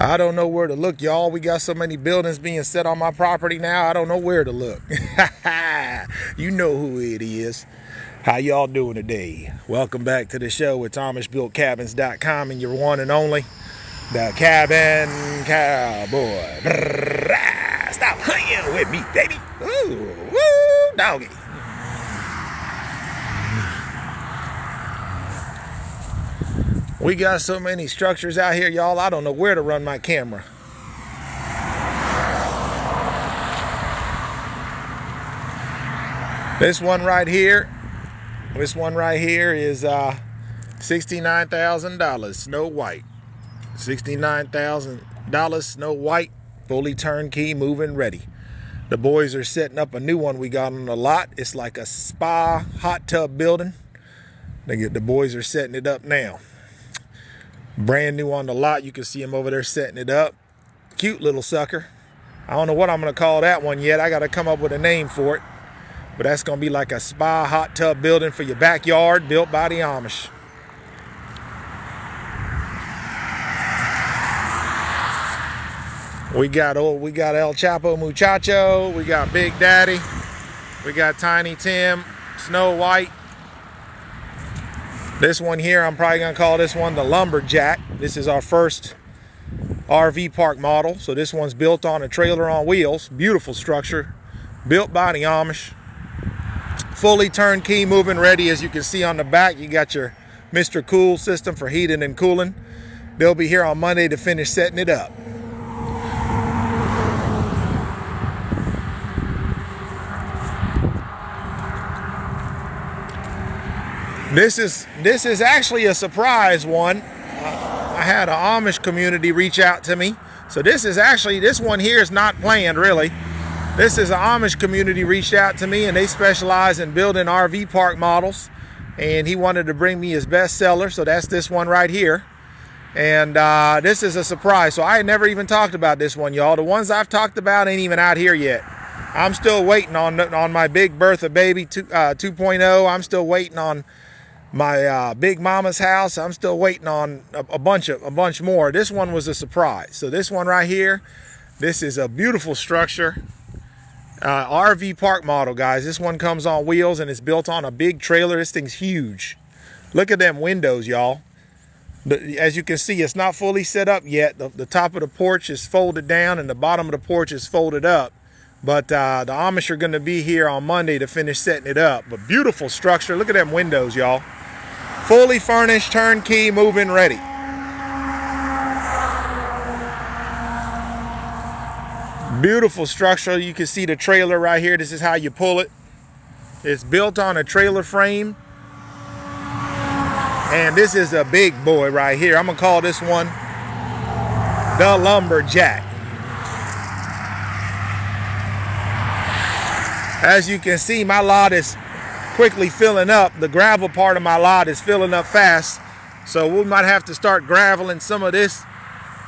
I don't know where to look, y'all. We got so many buildings being set on my property now, I don't know where to look. You know who it is. How y'all doing today? Welcome back to the show. It's AmishBuiltCabins.com and your one and only, the Cabin Cowboy. Stop playing with me, baby. Ooh, woo, doggy. We got so many structures out here, y'all, I don't know where to run my camera. This one right here is $69,000 Snow White. $69,000 Snow White, fully turnkey, moving ready. The boys are setting up a new one we got on the lot. It's like a spa hot tub building. The boys are setting it up now. Brand new on the lot. You can see him over there setting it up. Cute little sucker. I don't know what I'm going to call that one yet. I got to come up with a name for it. But that's going to be like a spa hot tub building for your backyard, built by the Amish. We got El Chapo Muchacho. We got Big Daddy. We got Tiny Tim, Snow White. This one here, I'm probably going to call this one the Lumberjack. This is our first RV park model. So this one's built on a trailer on wheels. Beautiful structure. Built by the Amish. Fully turnkey, moving ready. As you can see on the back, you got your Mr. Cool system for heating and cooling. They'll be here on Monday to finish setting it up. This is actually a surprise one. I had an Amish community reach out to me. So this one here is not planned really. This is an Amish community reached out to me and they specialize in building RV park models. And he wanted to bring me his best seller. So that's this one right here. And this is a surprise. So I had never even talked about this one, y'all. The ones I've talked about ain't even out here yet. I'm still waiting on my Big Bertha baby 2.0. I'm still waiting on my big mama's house. I'm still waiting on a bunch more. This one was a surprise. So this one right here, this is a beautiful structure, RV park model, guys. This one comes on wheels and it's built on a big trailer. This thing's huge. Look at them windows, y'all. As you can see, it's not fully set up yet. The top of the porch is folded down and the bottom of the porch is folded up. But the Amish are going to be here on Monday to finish setting it up. But beautiful structure. Look at them windows, y'all. Fully furnished, turnkey, moving ready. Beautiful structure. You can see the trailer right here. This is how you pull it. It's built on a trailer frame. And this is a big boy right here. I'm going to call this one the Lumberjack. As you can see, my lot is quickly filling up. The gravel part of my lot is filling up fast. So we might have to start graveling some of this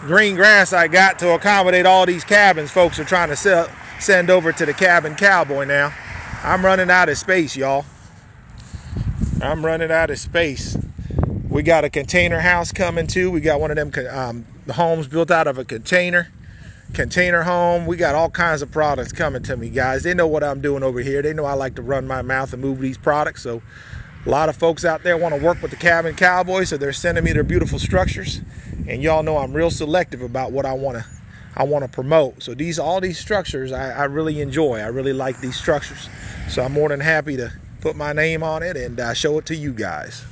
green grass I got to accommodate all these cabins folks are trying to send over to the Cabin Cowboy now. I'm running out of space, y'all. I'm running out of space. We got a container house coming too. We got one of them homes built out of a container home. We got all kinds of products coming to me, guys. They know what I'm doing over here. They know I like to run my mouth and move these products. So a lot of folks out there want to work with the Cabin Cowboy, so they're sending me their beautiful structures. And y'all know I'm real selective about what I want to promote. So all these structures I really enjoy. I really like these structures, so I'm more than happy to put my name on it and show it to you guys.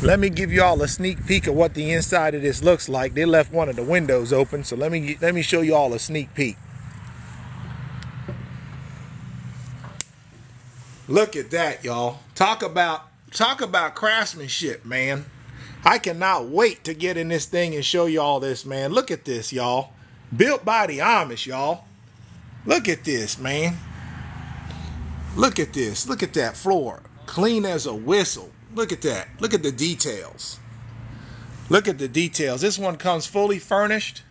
Let me give y'all a sneak peek of what the inside of this looks like. They left one of the windows open, so let me show y'all a sneak peek. Look at that, y'all. Talk about Talk about craftsmanship, man. I cannot wait to get in this thing and show you all this, man. Look at this, y'all. Built by the Amish, y'all. Look at this, man. Look at this. Look at that floor. Clean as a whistle. Look at that. Look at the details. Look at the details. This one comes fully furnished,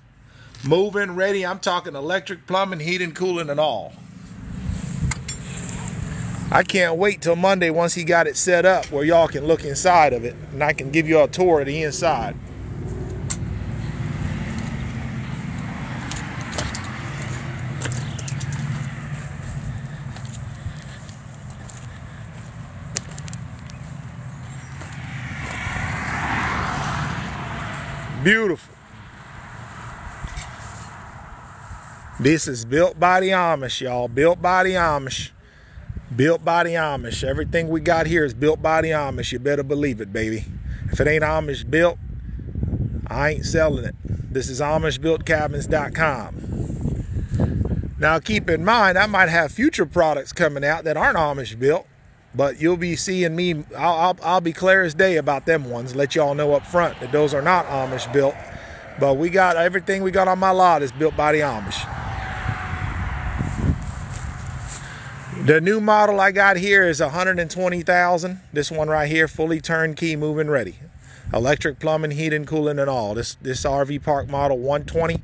move-in ready. I'm talking electric, plumbing, heating, cooling, and all. I can't wait till Monday once he got it set up where y'all can look inside of it and I can give you a tour of the inside. Beautiful. This is built by the Amish, y'all. Built by the Amish. Built by the Amish. Everything we got here is built by the Amish. You better believe it, baby. If it ain't Amish built, I ain't selling it. This is AmishBuiltCabins.com. Now keep in mind, I might have future products coming out that aren't Amish built, but you'll be seeing me. I'll be clear as day about them ones. Let y'all know up front that those are not Amish built. But we got everything we got on my lot is built by the Amish. The new model I got here is $120,000. This one right here, fully turnkey, moving ready. Electric, plumbing, heating, cooling, and all. This RV park model, $120,000.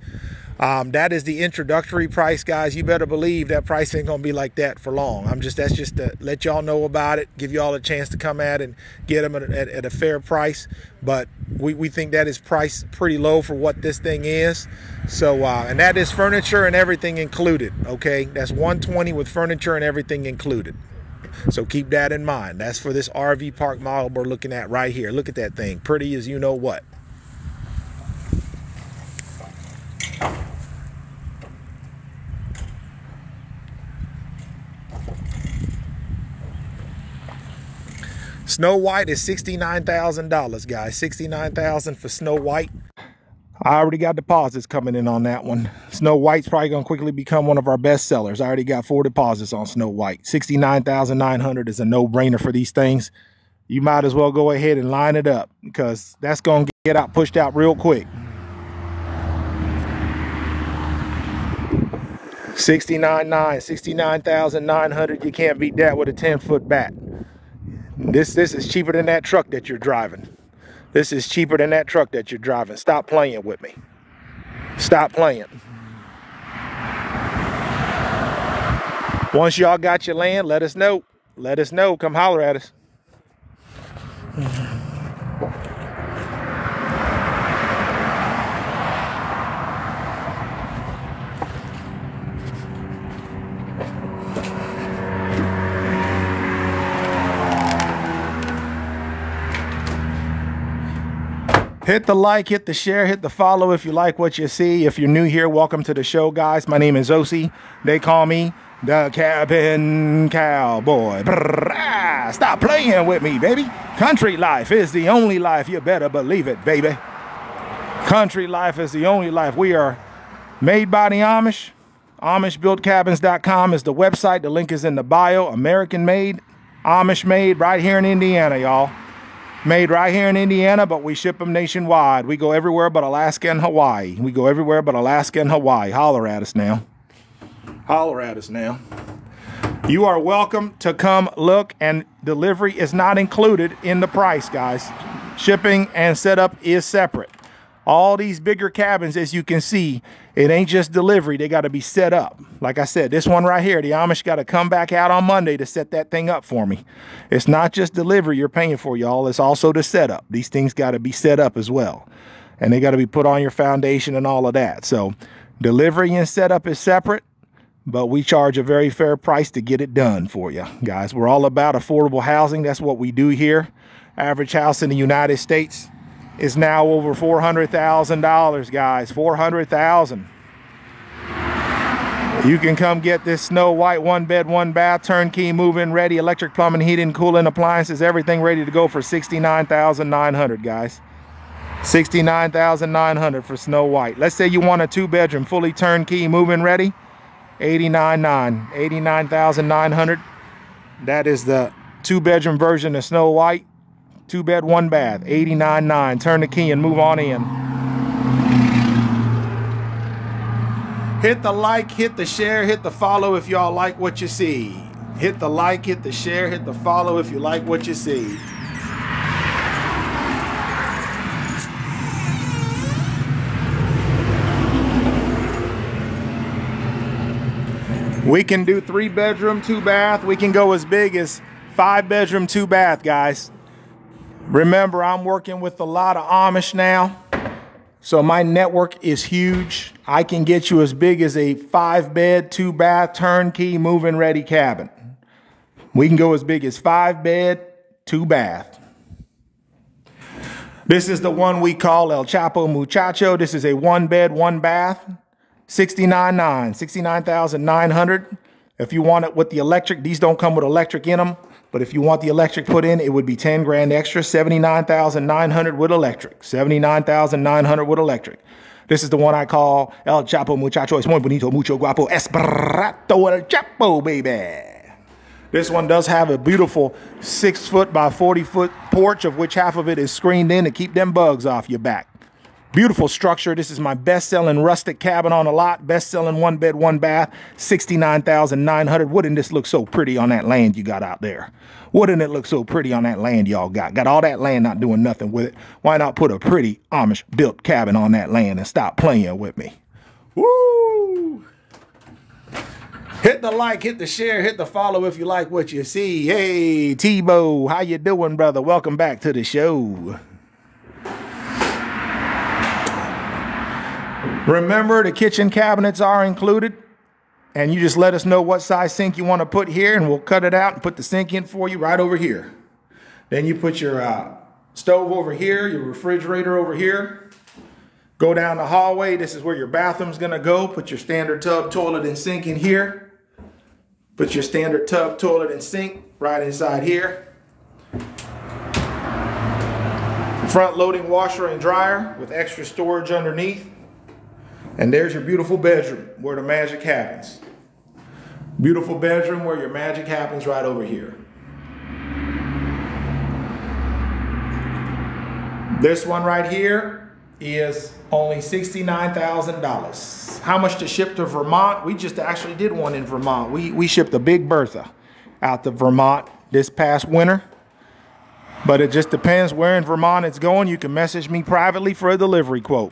That is the introductory price, guys. You better believe that price ain't gonna be like that for long. That's just to let y'all know about it, give y'all a chance to come out and get them at a fair price. But we think that is priced pretty low for what this thing is. So, and that is furniture and everything included. Okay, that's $120,000 with furniture and everything included. So keep that in mind. That's for this RV park model we're looking at right here. Look at that thing, pretty as you know what. Snow White is $69,000, guys. $69,000 for Snow White. I already got deposits coming in on that one. Snow White's probably going to quickly become one of our best sellers. I already got 4 deposits on Snow White. $69,900 is a no-brainer for these things. You might as well go ahead and line it up because that's going to get out pushed out real quick. $69,900. You can't beat that with a 10-foot bat. This is cheaper than that truck that you're driving. This is cheaper than that truck that you're driving. Stop playing with me. Stop playing. Once y'all got your land, let us know. Let us know. Come holler at us. Hit the like, hit the share, hit the follow if you like what you see. If you're new here, welcome to the show, guys. My name is Osie. They call me the Cabin Cowboy. Brrrah, stop playing with me, baby. Country life is the only life. You better believe it, baby. Country life is the only life. We are made by the Amish. AmishBuiltCabins.com is the website. The link is in the bio. American-made, Amish-made, right here in Indiana, y'all. Made right here in Indiana, but we ship them nationwide. We go everywhere but Alaska and Hawaii. We go everywhere but Alaska and Hawaii. Holler at us now. Holler at us now. You are welcome to come look, and delivery is not included in the price, guys. Shipping and setup is separate. All these bigger cabins, as you can see, it ain't just delivery. They got to be set up. Like I said, this one right here, the Amish got to come back out on Monday to set that thing up for me. It's not just delivery you're paying for, y'all. It's also the setup. These things got to be set up as well. And they got to be put on your foundation and all of that. So delivery and setup is separate, but we charge a very fair price to get it done for you, guys. We're all about affordable housing. That's what we do here. Average house in the United States is now over $400,000, guys. $400,000. You can come get this Snow White 1-bed, 1-bath, turnkey, move-in ready, electric, plumbing, heating, cooling, appliances, everything ready to go for $69,900, guys. $69,900 for Snow White. Let's say you want a 2-bedroom, fully turnkey, move-in ready, $89,900. That is the two-bedroom version of Snow White. Two-bed, one-bath, $89,900. Turn the key and move on in. Hit the like, hit the share, hit the follow if y'all like what you see. Hit the like, hit the share, hit the follow if you like what you see. We can do 3-bedroom, 2-bath. We can go as big as 5-bedroom, 2-bath, guys. Remember, I'm working with a lot of Amish now, so my network is huge. I can get you as big as a 5-bed, 2-bath, turnkey, move-in ready cabin. We can go as big as 5-bed, 2-bath. This is the one we call El Chapo Muchacho. This is a 1-bed, 1-bath. $69,900. If you want it with the electric, these don't come with electric in them, but if you want the electric put in, it would be $10,000 extra. $79,900 with electric. $79,900 with electric. This is the one I call El Chapo Muchacho. Es muy bonito, mucho guapo, es barato el Chapo, baby. This one does have a beautiful 6-foot by 40-foot porch, of which half of it is screened in to keep them bugs off your back. Beautiful structure. This is my best-selling rustic cabin on the lot. Best-selling 1-bed, 1-bath, $69,900. Wouldn't this look so pretty on that land you got out there? Wouldn't it look so pretty on that land y'all got? Got all that land not doing nothing with it. Why not put a pretty Amish-built cabin on that land and stop playing with me? Woo! Hit the like, hit the share, hit the follow if you like what you see. Hey, Tebow, how you doing, brother? Welcome back to the show. Remember, the kitchen cabinets are included, and you just let us know what size sink you want to put here, and we'll cut it out and put the sink in for you right over here. Then you put your stove over here, your refrigerator over here. Go down the hallway. This is where your bathroom's going to go. Put your standard tub, toilet, and sink in here. Put your standard tub, toilet, and sink right inside here. Front loading washer and dryer with extra storage underneath. And there's your beautiful bedroom where the magic happens. Beautiful bedroom where your magic happens right over here. This one right here is only $69,000. How much to ship to Vermont? We just actually did one in Vermont. We shipped a Big Bertha out to Vermont this past winter. But it just depends where in Vermont it's going. You can message me privately for a delivery quote.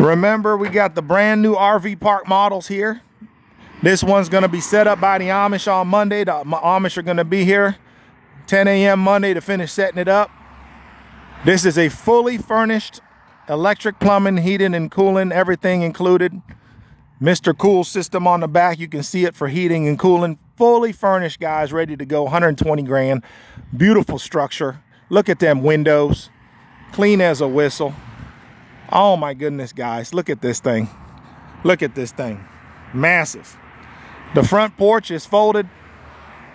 Remember, we got the brand new RV park models here. This one's going to be set up by the Amish on Monday. The Amish are going to be here 10 a.m. Monday to finish setting it up. This is a fully furnished electric, plumbing, heating, and cooling, everything included. Mr. Cool system on the back. You can see it for heating and cooling. Fully furnished, guys, ready to go. $120,000. Beautiful structure. Look at them windows. Clean as a whistle. Oh my goodness, guys, look at this thing. Look at this thing. Massive. The front porch is folded,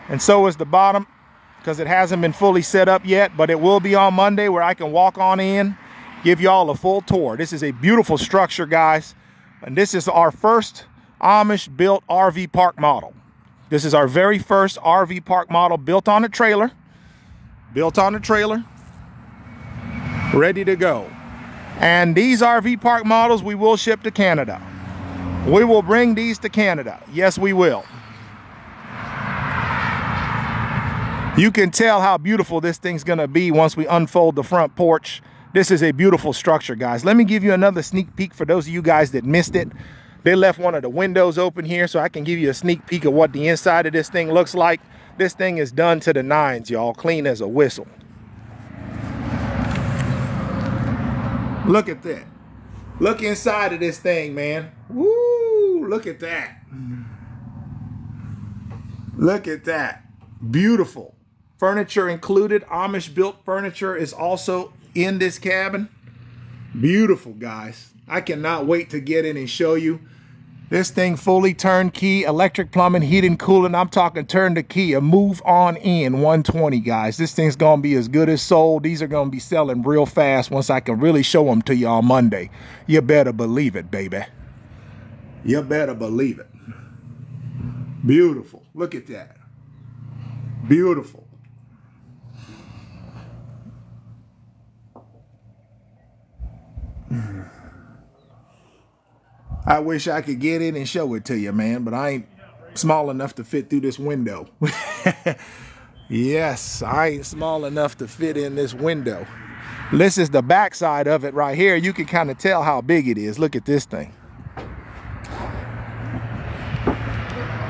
and so is the bottom, because it hasn't been fully set up yet, but it will be on Monday where I can walk on in, give y'all a full tour. This is a beautiful structure, guys, and this is our first Amish-built RV park model. This is our very first RV park model built on a trailer, ready to go. And these RV park models we will ship to Canada. We will bring these to Canada. Yes, we will. You can tell how beautiful this thing's gonna be once we unfold the front porch. This is a beautiful structure, guys. Let me give you another sneak peek for those of you guys that missed it. They left one of the windows open here, so I can give you a sneak peek of what the inside of this thing looks like. This thing is done to the nines, y'all. Clean as a whistle. Look at that. Look inside of this thing, man. Woo, look at that. Look at that. Beautiful. Furniture included. Amish built furniture is also in this cabin. Beautiful, guys. I cannot wait to get in and show you. This thing fully turnkey, electric, plumbing, heating, cooling. I'm talking turn the key and move on in. $120,000, guys. This thing's going to be as good as sold. These are going to be selling real fast once I can really show them to y'all Monday. You better believe it, baby. You better believe it. Beautiful. Look at that. Beautiful. I wish I could get in and show it to you, man, but I ain't small enough to fit through this window. Yes, I ain't small enough to fit in this window. This is the backside of it right here. You can kind of tell how big it is. Look at this thing.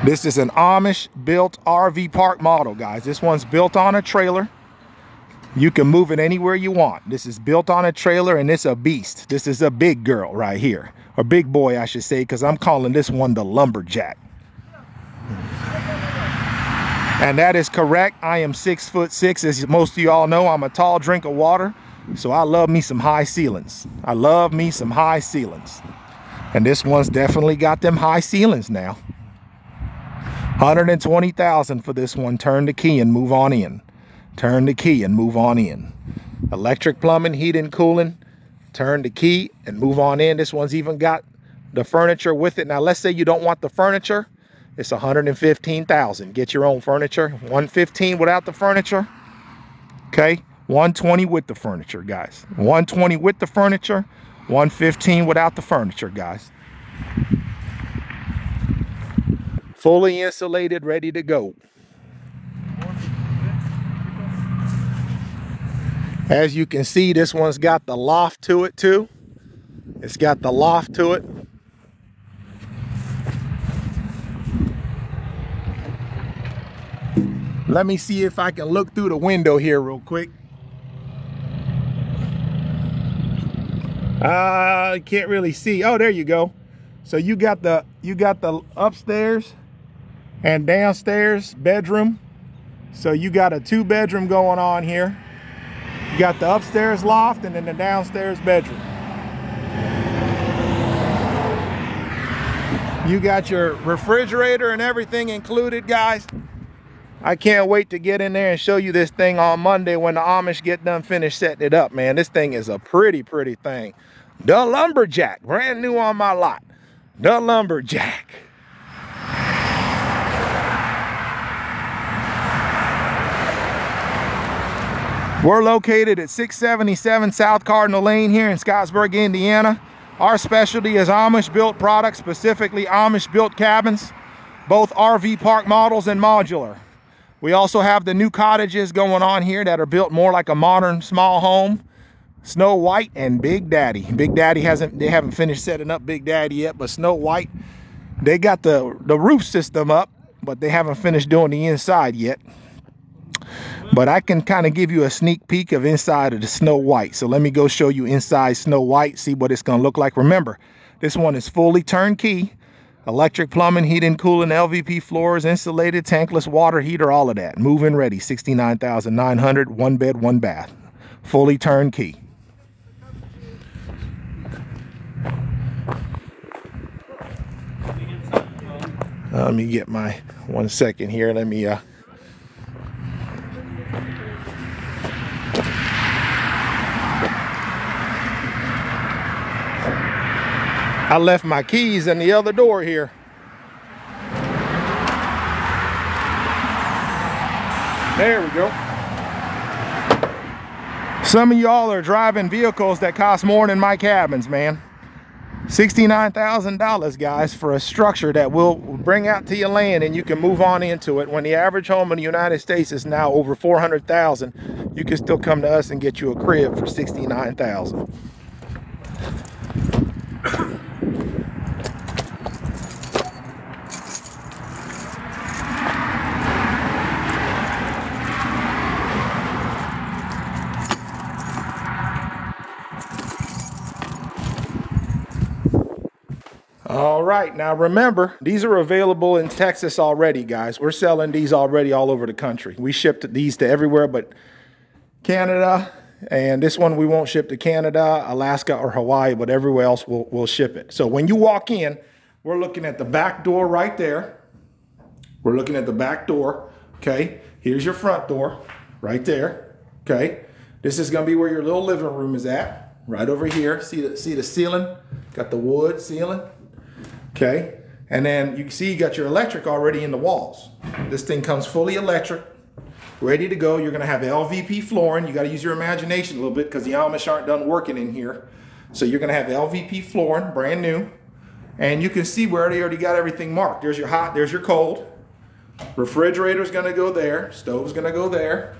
This is an Amish built RV park model, guys. This one's built on a trailer. You can move it anywhere you want. This is built on a trailer and it's a beast. This is a big girl right here. Or big boy, I should say, because I'm calling this one the Lumberjack. And that is correct. I am 6'6". As most of you all know, I'm a tall drink of water. So I love me some high ceilings. I love me some high ceilings. And this one's definitely got them high ceilings now. 120,000 for this one. Turn the key and move on in. Turn the key and move on in. Electric plumbing, heat and cooling. Turn the key and move on in. This one's even got the furniture with it. Now, let's say you don't want the furniture. It's $115,000. Get your own furniture. $115,000 without the furniture. Okay, $120,000 with the furniture, guys. $120,000 with the furniture. $115,000 without the furniture, guys. Fully insulated, ready to go. As you can see, this one's got the loft to it too. It's got the loft to it. Let me see if I can look through the window here real quick. I can't really see. Oh, there you go. So you got the upstairs and downstairs bedroom. So you got a two-bedroom going on here. You got the upstairs loft and then the downstairs bedroom. You got your refrigerator and everything included, guys. I can't wait to get in there and show you this thing on Monday when the Amish get done finished setting it up, man. This thing is a pretty, pretty thing. The Lumberjack, brand new on my lot. The Lumberjack. We're located at 677 South Cardinal Lane here in Scottsburg, Indiana. Our specialty is Amish built products, specifically Amish built cabins, both RV park models and modular. We also have the new cottages going on here that are built more like a modern small home. Snow White and Big Daddy. Big Daddy they haven't finished setting up Big Daddy yet, but Snow White, they got the roof system up, but they haven't finished doing the inside yet. But I can kind of give you a sneak peek of inside of the Snow White. So let me go show you inside Snow White, see what it's going to look like. Remember, this one is fully turnkey. Electric plumbing, heat and cooling, LVP floors, insulated, tankless water heater, all of that. Move in ready, $69,900, one bed, one bath. Fully turnkey. Let me get my 1 second here. Let me... I left my keys in the other door here. There we go. Some of y'all are driving vehicles that cost more than my cabins, man. $69,000, guys, for a structure that will bring out to your land and you can move on into it. When the average home in the United States is now over $400,000, you can still come to us and get you a crib for $69,000. All right, now remember, these are available in Texas already, guys. We're selling these already all over the country. We shipped these to everywhere but Canada, and this one we won't ship to Canada, Alaska, or Hawaii, but everywhere else we'll ship it. So when you walk in, we're looking at the back door right there. We're looking at the back door, okay? Here's your front door right there, okay? This is gonna be where your little living room is at, right over here. See the ceiling? Got the wood ceiling. Okay, And then you can see you got your electric already in the walls. This thing comes fully electric, ready to go. You're gonna have LVP flooring. You gotta use your imagination a little bit because the Amish aren't done working in here. So you're gonna have LVP flooring, brand new. And you can see where they already got everything marked. There's your hot, there's your cold. Refrigerator's gonna go there, stove's gonna go there.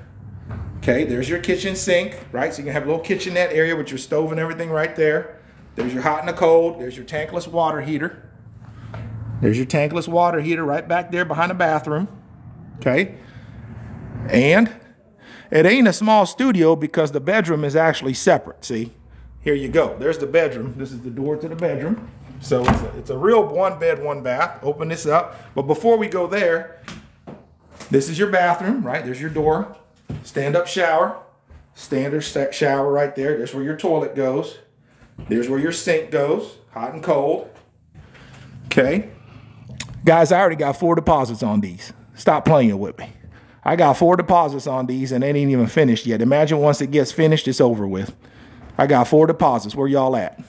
Okay, there's your kitchen sink, right? So you can have a little kitchenette area with your stove and everything right there. There's your hot and the cold, there's your tankless water heater. There's your tankless water heater right back there behind the bathroom, okay? And it ain't a small studio because the bedroom is actually separate, see? Here you go, there's the bedroom. This is the door to the bedroom. So it's a real one bed, one bath. Open this up. But before we go there, this is your bathroom, right? There's your door. Stand up shower, standard shower right there. There's where your toilet goes. There's where your sink goes, hot and cold, okay? Guys, I already got 4 deposits on these. Stop playing with me. I got 4 deposits on these and it ain't even finished yet. Imagine once it gets finished, it's over with. I got 4 deposits. Where y'all at?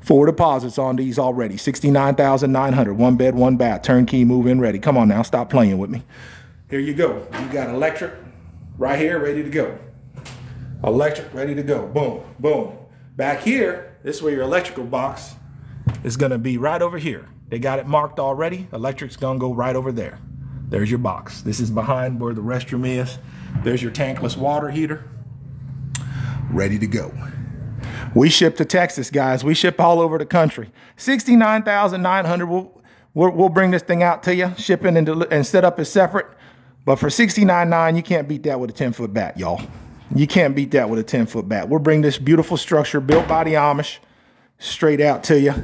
4 deposits on these already. $69,900. 1 bed, 1 bath. Turnkey, move in ready. Come on now, stop playing with me. Here you go. You got electric right here, ready to go. Electric, ready to go. Boom, boom. Back here, this is where your electrical box is gonna be right over here. They got it marked already. Electric's gonna go right over there. There's your box. This is behind where the restroom is. There's your tankless water heater. Ready to go. We ship to Texas, guys. We ship all over the country. $69,900. We'll bring this thing out to you. Shipping and setup is separate. But for $69,900, you can't beat that with a 10-foot bat, y'all. You can't beat that with a 10-foot bat. We'll bring this beautiful structure built by the Amish straight out to you.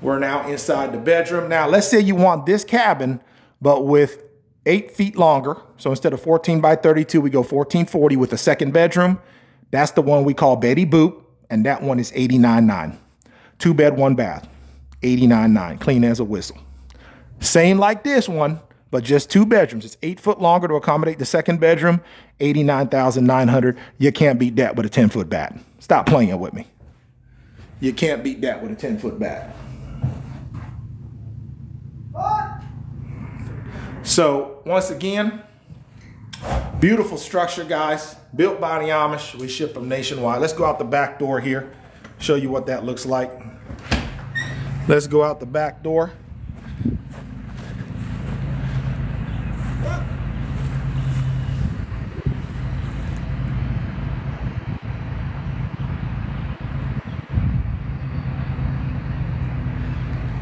We're now inside the bedroom. Now, let's say you want this cabin, but with 8 feet longer. So instead of 14 by 32, we go 1440 with a second bedroom. That's the one we call Betty Boop, and that one is $89,900. 2 bed, 1 bath, $89,900, clean as a whistle. Same like this one, but just 2 bedrooms. It's 8 foot longer to accommodate the second bedroom, $89,900. You can't beat that with a 10-foot bat. Stop playing with me. You can't beat that with a 10-foot bat. So once again, beautiful structure, guys, built by the Amish. We ship them nationwide. Let's go out the back door here, show you what that looks like. Let's go out the back door.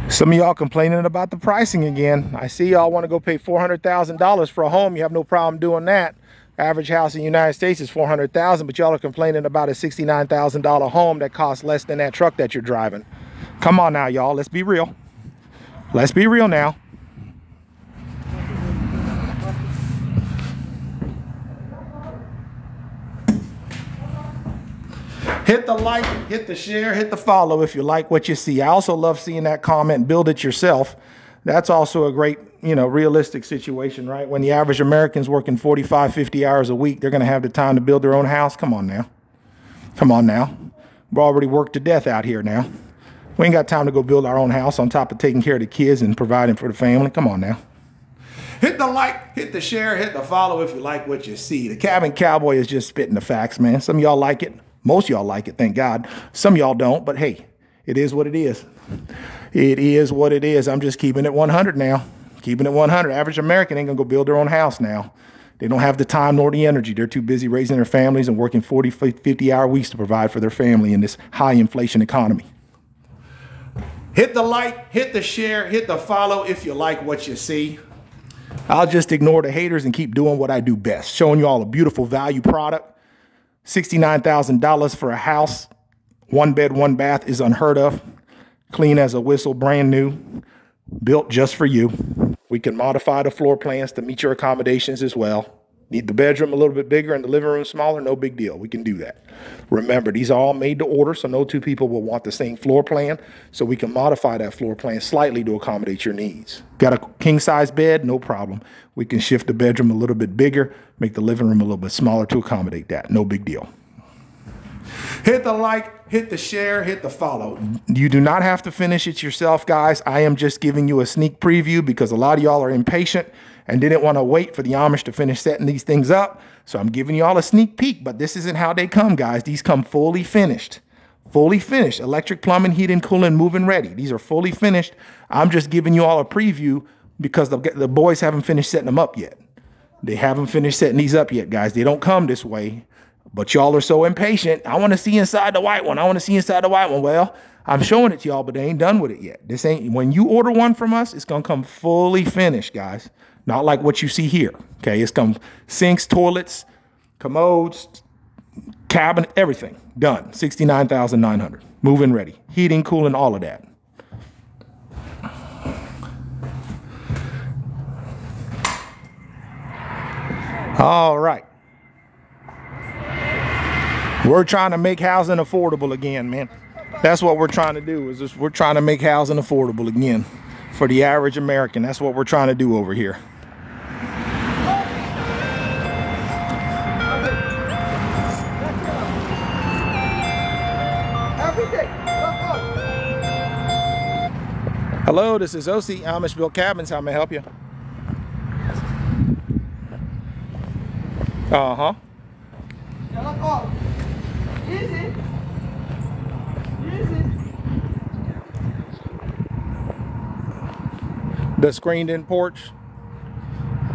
Some of y'all complaining about the pricing again. I see y'all want to go pay $400,000 for a home. You have no problem doing that. Average house in the United States is $400,000, but y'all are complaining about a $69,000 home that costs less than that truck that you're driving. Come on now, y'all. Let's be real. Let's be real now. Hit the like, hit the share, hit the follow if you like what you see. I also love seeing that comment, build it yourself. That's also a great, you know, realistic situation, right? When the average American's working 45, 50 hours a week, they're going to have the time to build their own house. Come on now. Come on now. We're already worked to death out here now. We ain't got time to go build our own house on top of taking care of the kids and providing for the family. Come on now. Hit the like, hit the share, hit the follow if you like what you see. The Cabin Cowboy is just spitting the facts, man. Some of y'all like it. Most of y'all like it, thank God. Some of y'all don't, but hey, it is what it is. It is what it is. I'm just keeping it 100 now. Keeping it 100. Average American ain't gonna go build their own house now. They don't have the time nor the energy. They're too busy raising their families and working 40, 50-hour weeks to provide for their family in this high inflation economy. Hit the like, hit the share, hit the follow if you like what you see. I'll just ignore the haters and keep doing what I do best, showing you all a beautiful value product. $69,000 for a house, 1 bed, 1 bath is unheard of. Clean as a whistle, brand new, built just for you. We can modify the floor plans to meet your accommodations as well. Need the bedroom a little bit bigger and the living room smaller? No big deal. We can do that. Remember, these are all made to order, so no two people will want the same floor plan. So we can modify that floor plan slightly to accommodate your needs. Got a king-size bed? No problem. We can shift the bedroom a little bit bigger, make the living room a little bit smaller to accommodate that. No big deal. Hit the like, hit the share, hit the follow. You do not have to finish it yourself, guys. I am just giving you a sneak preview because a lot of y'all are impatient and didn't want to wait for the Amish to finish setting these things up. So I'm giving y'all a sneak peek, but this isn't how they come, guys. These come fully finished. Fully finished. Electric, plumbing, heating, cooling, moving ready. These are fully finished. I'm just giving you all a preview because the boys haven't finished setting them up yet. They haven't finished setting these up yet, guys. They don't come this way. But y'all are so impatient. I want to see inside the white one. I want to see inside the white one. Well, I'm showing it to y'all, but they ain't done with it yet. This ain't, when you order one from us, it's going to come fully finished, guys. Not like what you see here. Okay, it's come sinks, toilets, commodes, cabinet, everything done. $69,900. Moving ready. Heating, cooling, all of that. All right. We're trying to make housing affordable again, man. That's what we're trying to do, is just, we're trying to make housing affordable again for the average American. That's what we're trying to do over here. Hello, this is Osie, Amish Built Cabins. How may I help you? Uh-huh. Easy. Easy. The screened-in porch.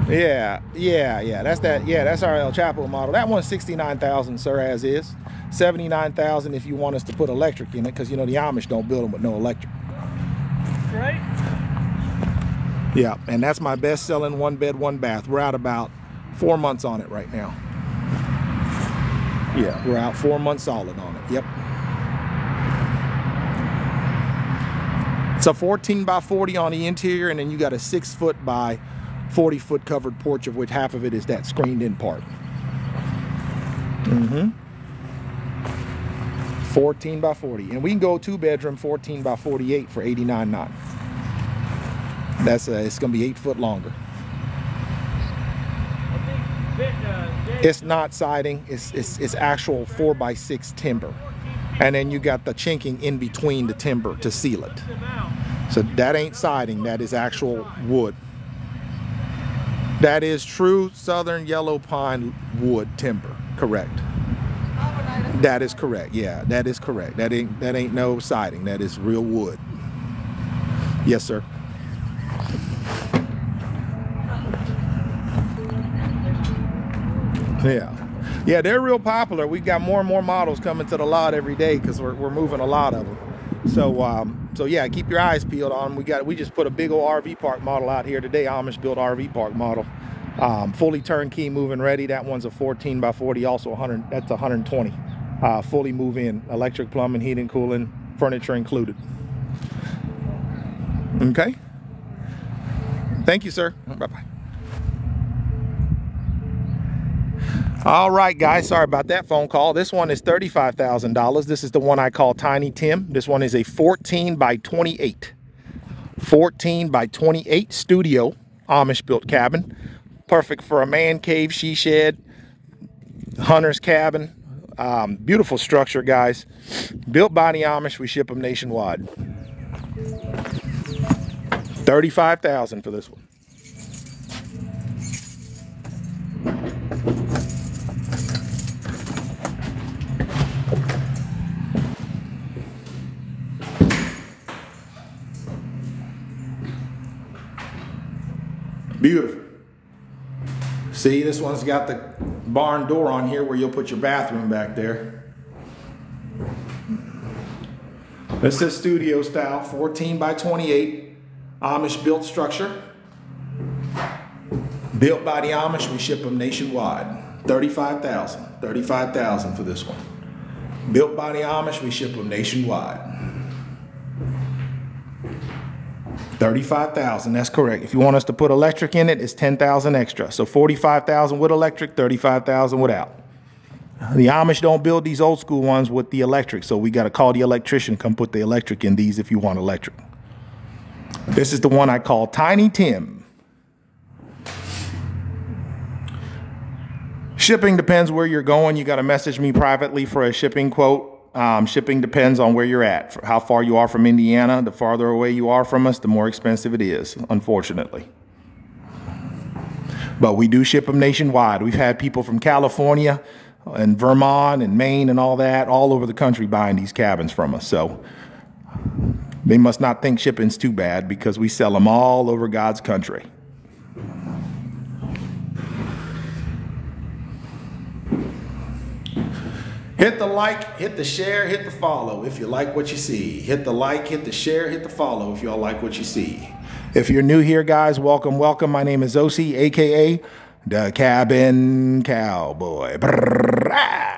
Yeah. That's that. Yeah, that's our El Chapo model. That one's $69,000, sir, as is. $79,000 if you want us to put electric in it, because you know the Amish don't build them with no electric. Right. Yeah, and that's my best-selling one-bed, one-bath. We're out about 4 months on it right now. Yeah, we're out 4 months solid on it. Yep. It's a 14 by 40 on the interior, and then you got a 6 foot by 40 foot covered porch, of which half of it is that screened in part. Mm-hmm. 14 by 40. And we can go two bedroom 14 by 48 for $89,900. That's it's gonna be 8 foot longer. It's not siding, it's actual 4x6 timber. And then you got the chinking in between the timber to seal it. So that ain't siding, that is actual wood. That is true southern yellow pine wood timber, correct. That is correct, yeah, that is correct. That ain't no siding, that is real wood. Yes, sir. Yeah, they're real popular. We've got more and more models coming to the lot every day because we're moving a lot of them. So, so yeah, keep your eyes peeled on them. We just put a big old RV park model out here today, Amish Built RV Park model, fully turnkey, moving ready. That one's a 14 by 40, also 100. That's 120. Fully move in, electric, plumbing, heating, cooling, furniture included. Okay. Thank you, sir. Bye bye. All right, guys, sorry about that phone call. This one is $35,000. This is the one I call Tiny Tim. This one is a 14 by 28. 14 by 28 studio Amish built cabin. Perfect for a man cave, she shed, hunter's cabin. Beautiful structure, guys. Built by the Amish, we ship them nationwide. $35,000 for this one. Beautiful. See, this one's got the barn door on here where you'll put your bathroom back there. This is studio style, 14 by 28, Amish built structure. Built by the Amish, we ship them nationwide. $35,000, $35,000 for this one. Built by the Amish, we ship them nationwide. $35,000, that's correct. If you want us to put electric in it, it's $10,000 extra. So $45,000 with electric, $35,000 without. The Amish don't build these old school ones with the electric, so we got to call the electrician, come put the electric in these if you want electric. This is the one I call Tiny Tim. Shipping depends where you're going. You got to message me privately for a shipping quote. Shipping depends on where you're at. How far you are from Indiana, the farther away you are from us, the more expensive it is, unfortunately. But we do ship them nationwide. We've had people from California and Vermont and Maine and all that, all over the country buying these cabins from us. So they must not think shipping's too bad, because we sell them all over God's country. Hit the like, hit the share, hit the follow if you like what you see. Hit the like, hit the share, hit the follow if y'all like what you see. If you're new here, guys, welcome, welcome. My name is Osie, a.k.a. the Cabin Cowboy. Brrrah.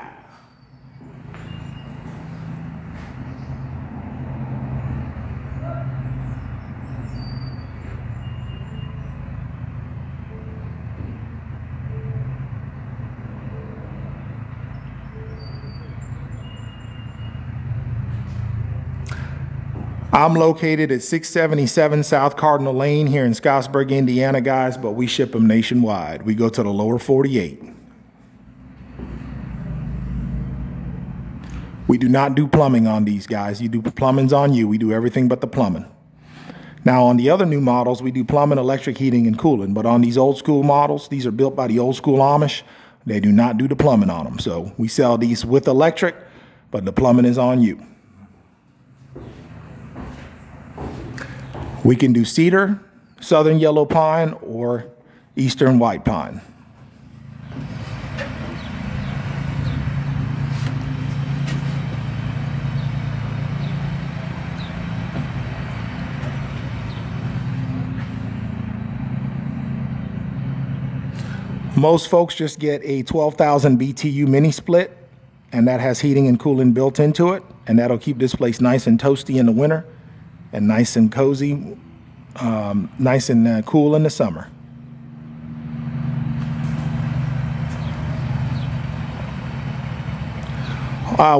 I'm located at 677 South Cardinal Lane here in Scottsburg, Indiana, guys, but we ship them nationwide. We go to the lower 48. We do not do plumbing on these, guys. You do plumbing's on you. We do everything but the plumbing. Now, on the other new models, we do plumbing, electric, heating, and cooling. But on these old school models, these are built by the old school Amish. They do not do the plumbing on them. So we sell these with electric, but the plumbing is on you. We can do cedar, southern yellow pine, or eastern white pine. Most folks just get a 12,000 BTU mini split, and that has heating and cooling built into it, and that'll keep this place nice and toasty in the winter, and nice and cozy, nice and cool in the summer.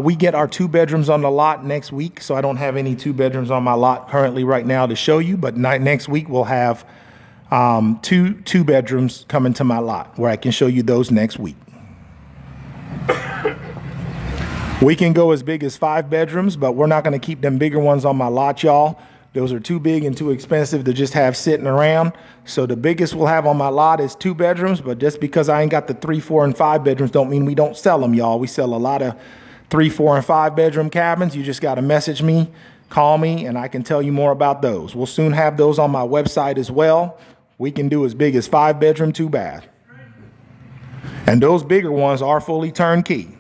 We get our 2 bedrooms on the lot next week, so I don't have any 2 bedrooms on my lot currently right now to show you, but next week we'll have two 2 bedrooms coming to my lot where I can show you those next week. We can go as big as 5 bedrooms, but we're not going to keep them bigger ones on my lot, y'all. Those are too big and too expensive to just have sitting around. So the biggest we'll have on my lot is 2 bedrooms, but just because I ain't got the 3, 4, and 5 bedrooms don't mean we don't sell them, y'all. We sell a lot of 3, 4, and 5 bedroom cabins. You just got to message me, call me, and I can tell you more about those. We'll soon have those on my website as well. We can do as big as 5 bedroom, 2 bath. And those bigger ones are fully turnkey.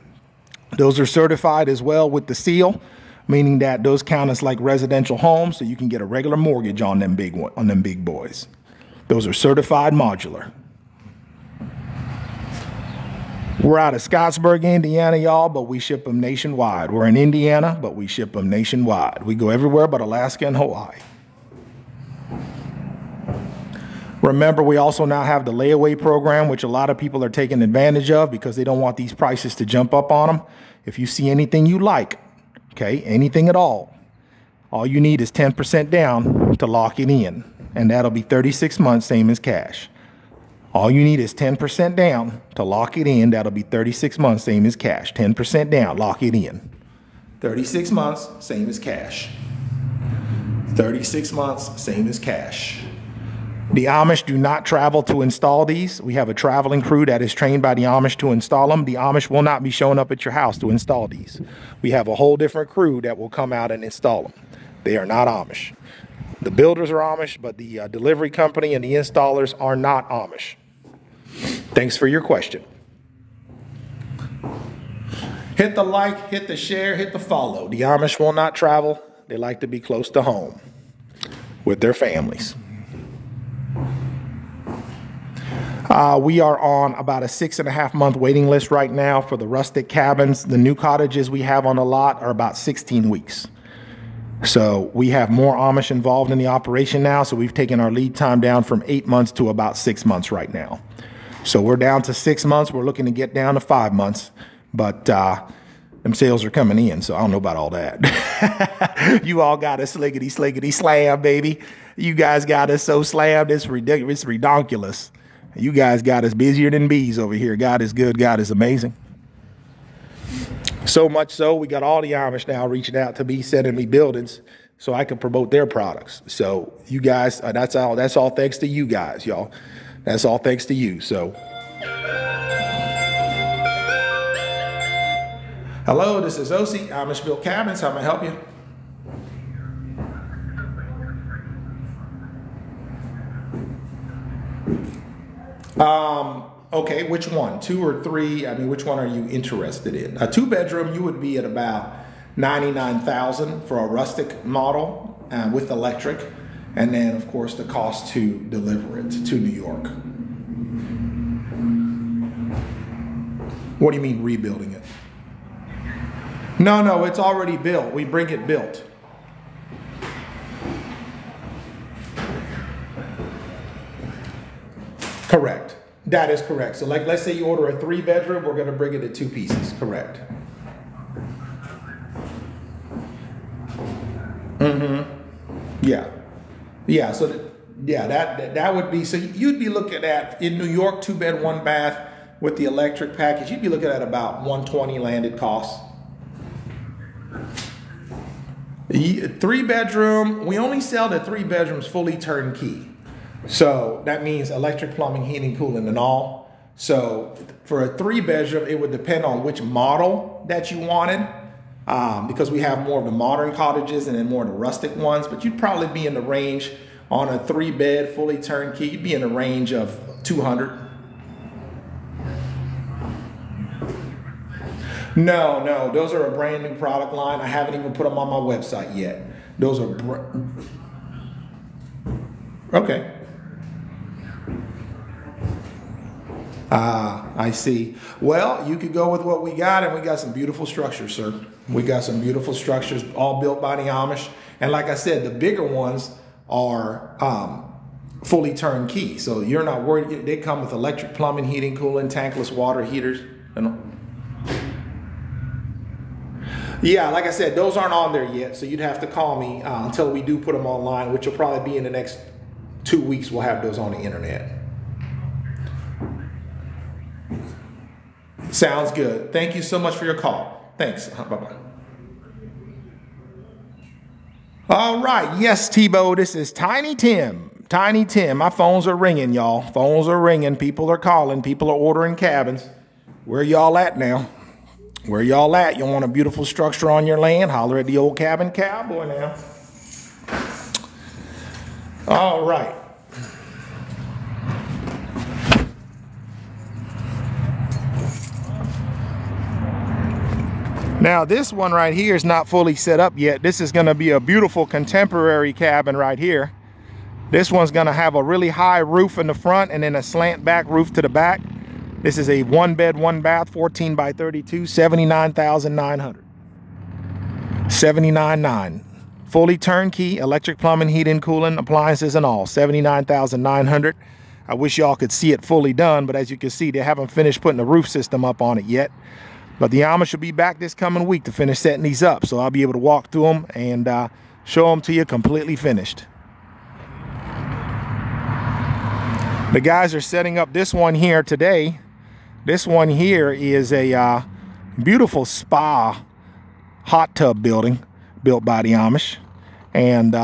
Those are certified as well with the seal, meaning that those count as like residential homes, so you can get a regular mortgage on them big boys. Those are certified modular. We're out of Scottsburg, Indiana, y'all, but we ship them nationwide. We're in Indiana, but we ship them nationwide. We go everywhere but Alaska and Hawaii. Remember, we also now have the layaway program, which a lot of people are taking advantage of because they don't want these prices to jump up on them. If you see anything you like, okay, anything at all you need is 10% down to lock it in, and that'll be 36 months, same as cash. All you need is 10% down to lock it in. That'll be 36 months, same as cash. 10% down, lock it in. 36 months, same as cash. 36 months, same as cash. The Amish do not travel to install these. We have a traveling crew that is trained by the Amish to install them. The Amish will not be showing up at your house to install these. We have a whole different crew that will come out and install them. They are not Amish. The builders are Amish, but the delivery company and the installers are not Amish. Thanks for your question. Hit the like, hit the share, hit the follow. The Amish will not travel. They like to be close to home with their families. We are on about a 6.5 month waiting list right now for the rustic cabins. The new cottages we have on the lot are about 16 weeks. So we have more Amish involved in the operation now. So we've taken our lead time down from 8 months to about 6 months right now. So we're down to 6 months. We're looking to get down to 5 months, but them sales are coming in. So I don't know about all that. You all got us sliggity, sliggity, slam, baby. You guys got us so slammed. It's ridiculous. It's redonkulous. You guys got us busier than bees over here. God is good. God is amazing. So much so, we got all the Amish now reaching out to me, sending me buildings so I can promote their products. So you guys, that's all thanks to you guys, y'all. That's all thanks to you. So hello, this is Osie, Amish Built Cabins. How may I help you? Okay, which one? Two or three? I mean, which one are you interested in? A two-bedroom, you would be at about $99,000 for a rustic model with electric, and then of course the cost to deliver it to New York. What do you mean rebuilding it? No, no, it's already built. We bring it built. Correct. That is correct. So like, let's say you order a three-bedroom, we're going to bring it in two pieces. Correct. Mm-hmm. Yeah. Yeah. So that would be, so you'd be looking at, in New York, two-bed, one-bath with the electric package, you'd be looking at about $120 landed costs. Three-bedroom, we only sell the three bedrooms fully turnkey. So that means electric, plumbing, heating, cooling, and all. So for a three-bedroom, it would depend on which model that you wanted, because we have more of the modern cottages and then more of the rustic ones. But you'd probably be in the range on a three-bed, fully turnkey. You'd be in the range of $200. No, no, those are a brand new product line. I haven't even put them on my website yet. Those are okay. Ah, I see. Well, you could go with what we got, and we got some beautiful structures, sir. We got some beautiful structures, all built by the Amish. And like I said, the bigger ones are fully turnkey. So you're not worried. They come with electric, plumbing, heating, cooling, tankless water heaters. Yeah, like I said, those aren't on there yet. So you'd have to call me until we do put them online, which will probably be in the next 2 weeks. We'll have those on the internet. Sounds good. Thank you so much for your call. Thanks. Bye-bye. All right. Yes, Tebow, this is Tiny Tim. Tiny Tim. My phones are ringing, y'all. Phones are ringing. People are calling. People are ordering cabins. Where y'all at now? Where y'all at? You want a beautiful structure on your land? Holler at the old Cabin Cowboy now. All right. Now this one right here is not fully set up yet. This is gonna be a beautiful contemporary cabin right here. This one's gonna have a really high roof in the front and then a slant back roof to the back. This is a one bed, one bath, 14 by 32, $79,900. $79,900. Fully turnkey, electric, plumbing, heating, cooling, appliances and all, $79,900. I wish y'all could see it fully done, but as you can see, they haven't finished putting the roof system up on it yet. But the Amish will be back this coming week to finish setting these up. So I'll be able to walk through them and show them to you completely finished. The guys are setting up this one here today. This one here is a beautiful spa hot tub building built by the Amish. And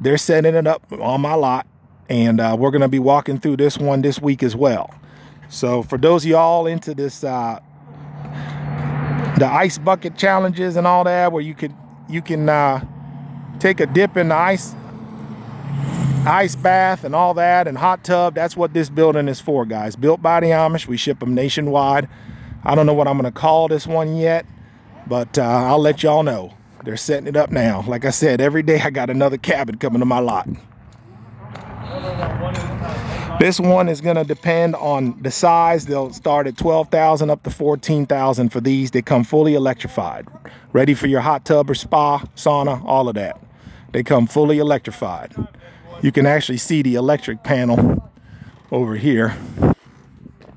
they're setting it up on my lot. And we're going to be walking through this one this week as well. So for those of y'all into this the ice bucket challenges and all that, where you can take a dip in the ice bath and all that, and hot tub, that's what this building is for, guys. Built by the Amish. We ship them nationwide. I don't know what I'm going to call this one yet, but I'll let y'all know. They're setting it up now. Like I said, every day I got another cabin coming to my lot. This one is going to depend on the size. They'll start at $12,000 up to $14,000 for these. They come fully electrified, ready for your hot tub or spa, sauna, all of that. They come fully electrified. You can actually see the electric panel over here. Jump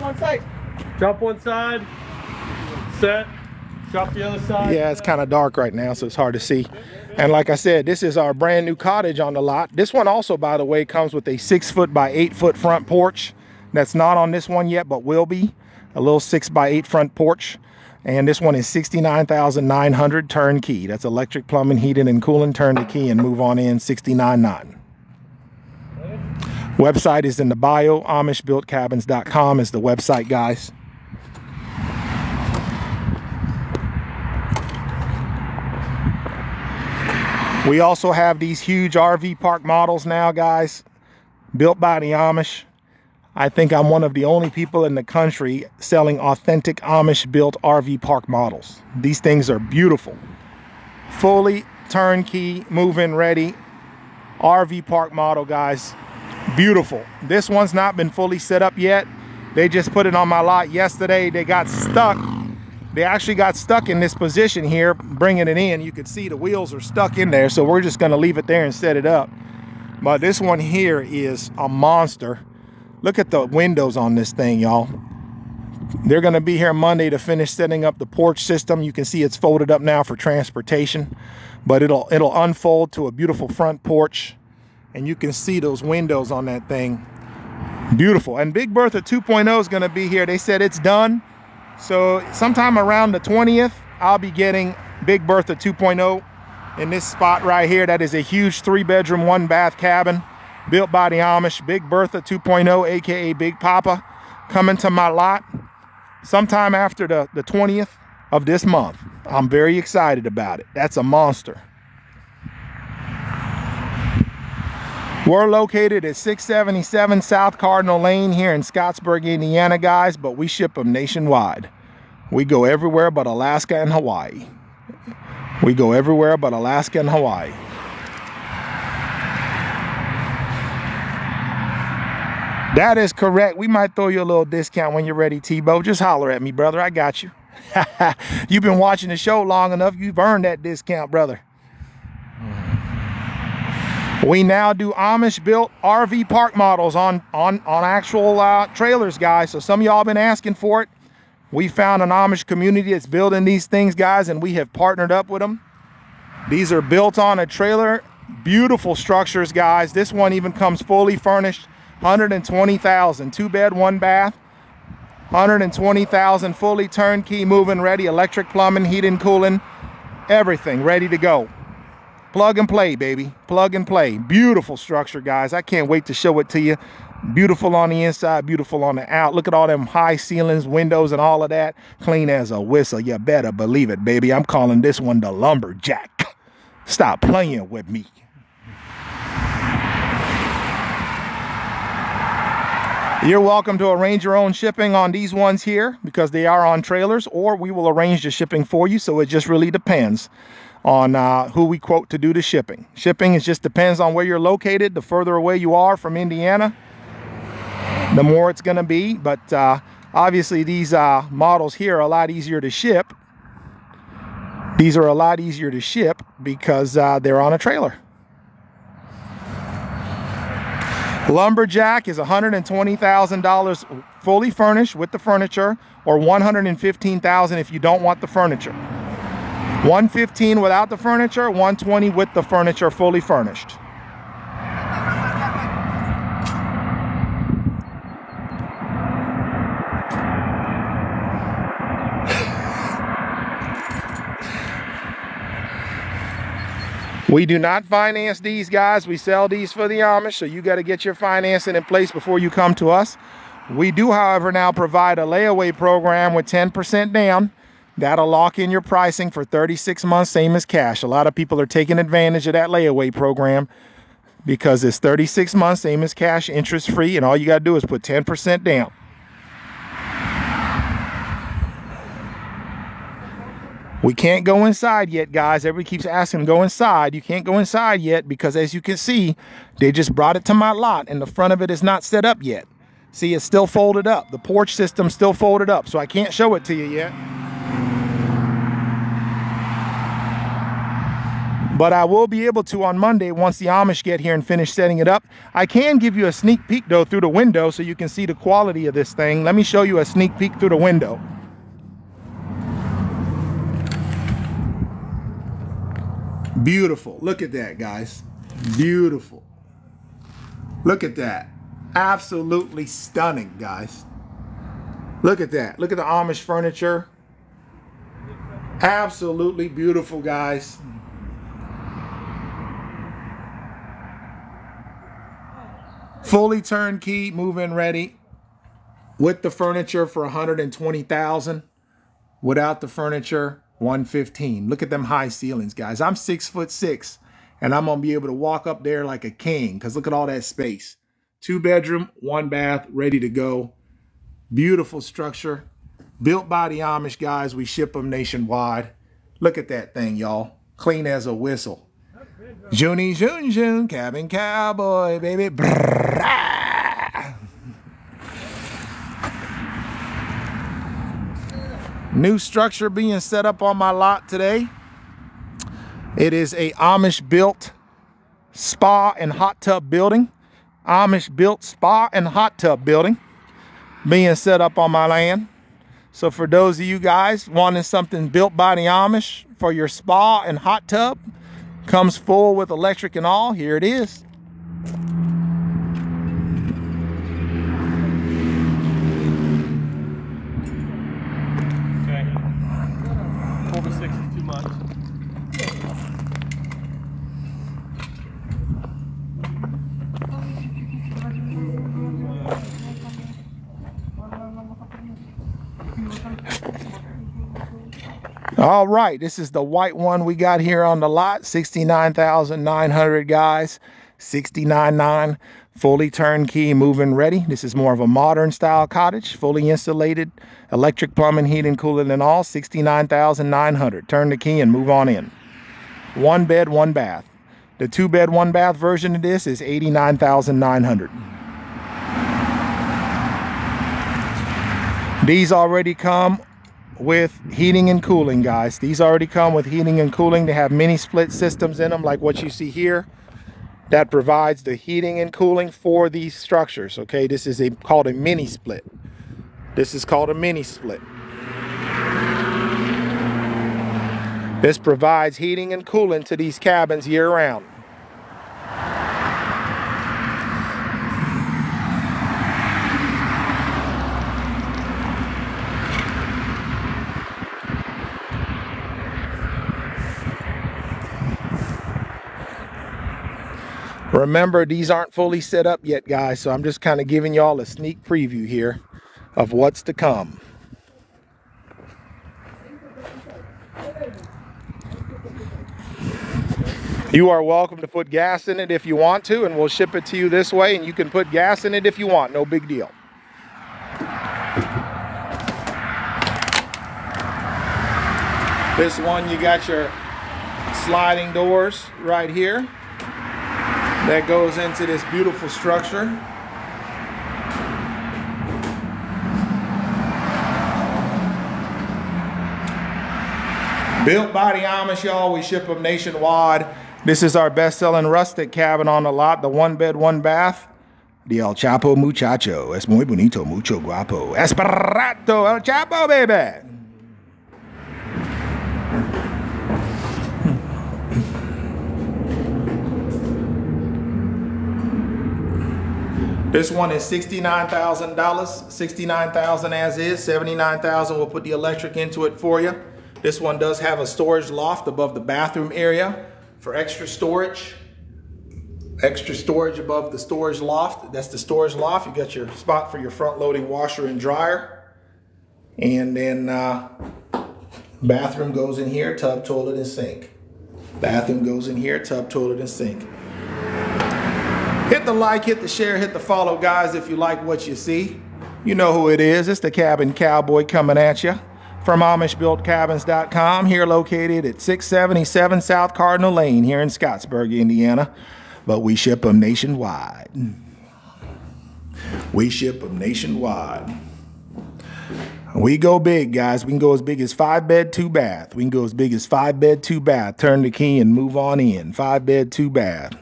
one side. Jump one side. Set. Drop the other side. Yeah, it's kind of dark right now, so it's hard to see. And like I said, this is our brand new cottage on the lot. This one also, by the way, comes with a 6-foot by 8-foot front porch. That's not on this one yet, but will be. A little 6 by 8 front porch. And this one is $69,900 turnkey. That's electric, plumbing, heating, and cooling. Turn the key and move on in, $69,900. Website is in the bio. AmishBuiltCabins.com is the website, guys. We also have these huge RV park models now, guys, built by the Amish. I think I'm one of the only people in the country selling authentic Amish-built RV park models. These things are beautiful. Fully turnkey, move-in ready, RV park model, guys. Beautiful. This one's not been fully set up yet. They just put it on my lot yesterday. They got stuck. They actually got stuck in this position here, bringing it in. You could see the wheels are stuck in there, so we're just going to leave it there and set it up. But this one here is a monster. Look at the windows on this thing, y'all. They're going to be here Monday to finish setting up the porch system. You can see it's folded up now for transportation, but it'll unfold to a beautiful front porch. And you can see those windows on that thing. Beautiful. And Big Bertha 2.0 is going to be here. They said it's done. So sometime around the 20th, I'll be getting Big Bertha 2.0 in this spot right here. That is a huge 3-bedroom, 1-bath cabin built by the Amish. Big Bertha 2.0, aka Big Papa, coming to my lot sometime after the 20th of this month. I'm very excited about it. That's a monster. We're located at 677 South Cardinal Lane here in Scottsburg, Indiana, guys, but we ship them nationwide. We go everywhere but Alaska and Hawaii. We go everywhere but Alaska and Hawaii. That is correct. We might throw you a little discount when you're ready, Tebow. Just holler at me, brother. I got you. You've been watching the show long enough. You've earned that discount, brother. We now do Amish-built RV park models on actual trailers, guys. So some of y'all been asking for it. We found an Amish community that's building these things, guys, and we have partnered up with them. These are built on a trailer. Beautiful structures, guys. This one even comes fully furnished. $120,000, 2-bed, 1-bath. $120,000, fully turnkey, moving ready, electric, plumbing, heating, cooling, everything ready to go. Plug and play, baby. Plug and play. Beautiful structure, guys. I can't wait to show it to you. Beautiful on the inside, beautiful on the out. Look at all them high ceilings, windows, and all of that. Clean as a whistle. You better believe it, baby. I'm calling this one the Lumberjack. Stop playing with me. You're welcome to arrange your own shipping on these ones here because they are on trailers, or we will arrange the shipping for you. So it just really depends on who we quote to do the shipping. Shipping is just depends on where you're located. The further away you are from Indiana, the more it's going to be. But obviously these models here are a lot easier to ship. These are a lot easier to ship because they're on a trailer. Lumberjack is $120,000 fully furnished with the furniture, or $115,000 if you don't want the furniture. $115,000 without the furniture, $120,000 with the furniture, fully furnished. We do not finance these, guys. We sell these for the Amish, so you got to get your financing in place before you come to us. We do, however, now provide a layaway program with 10% down. That'll lock in your pricing for 36 months, same as cash. A lot of people are taking advantage of that layaway program because it's 36 months, same as cash, interest-free, and all you got to do is put 10% down. We can't go inside yet, guys. Everybody keeps asking, go inside. You can't go inside yet because, as you can see, they just brought it to my lot and the front of it is not set up yet. See, it's still folded up. The porch system's still folded up, so I can't show it to you yet. But I will be able to on Monday once the Amish get here and finish setting it up. I can give you a sneak peek, though, through the window so you can see the quality of this thing. Let me show you a sneak peek through the window. Beautiful. Look at that, guys. Beautiful. Look at that. Absolutely stunning, guys. Look at that. Look at the Amish furniture. Absolutely beautiful, guys. Fully turnkey, move-in ready, with the furniture for $120,000. Without the furniture, $115,000. Look at them high ceilings, guys. I'm 6'6", and I'm gonna be able to walk up there like a king. Cause look at all that space. 2 bedroom, 1 bath, ready to go. Beautiful structure, built by the Amish guys. We ship them nationwide. Look at that thing, y'all. Clean as a whistle. Junie, June, June, Cabin Cowboy, baby. Brrrah. New structure being set up on my lot today. It is a Amish built spa and hot tub building. Amish built spa and hot tub building being set up on my land. So for those of you guys wanting something built by the Amish for your spa and hot tub, comes full with electric and all. Here it is. Okay. Over 62 months. All right, this is the white one we got here on the lot. 69,900, guys. 69,900, fully turnkey, move-in ready. This is more of a modern style cottage, fully insulated, electric, plumbing, heating, cooling, and all. 69,900. Turn the key and move on in. 1 bed, 1 bath. The 2 bed, 1 bath version of this is 89,900. These already come with heating and cooling, guys. These already come with heating and cooling. They have mini split systems in them, like what you see here, that provides the heating and cooling for these structures. Okay, this is called a mini split. This is called a mini split. This provides heating and cooling to these cabins year-round. Remember, these aren't fully set up yet, guys, so I'm just kind of giving y'all a sneak preview here of what's to come. You are welcome to put gas in it if you want to, and we'll ship it to you this way, and you can put gas in it if you want, no big deal. This one, you got your sliding doors right here that goes into this beautiful structure. Built by the Amish, y'all. We ship them nationwide. This is our best-selling rustic cabin on the lot, the 1 bed, 1 bath. The El Chapo Muchacho. Es muy bonito, mucho guapo. Esperato, El Chapo, baby. This one is $69,000, $69,000 as is, $79,000. We'll put the electric into it for you. This one does have a storage loft above the bathroom area for extra storage. Extra storage above the storage loft. That's the storage loft. You got your spot for your front loading washer and dryer. And then bathroom goes in here, tub, toilet, and sink. Bathroom goes in here, tub, toilet, and sink. Hit the like, hit the share, hit the follow, guys, if you like what you see. You know who it is. It's the Cabin Cowboy coming at you from AmishBuiltCabins.com, here located at 677 South Cardinal Lane here in Scottsburg, Indiana. But we ship them nationwide. We ship them nationwide. We go big, guys. We can go as big as 5 bed, 2 bath. We can go as big as 5 bed, 2 bath. Turn the key and move on in. 5 bed, 2 bath.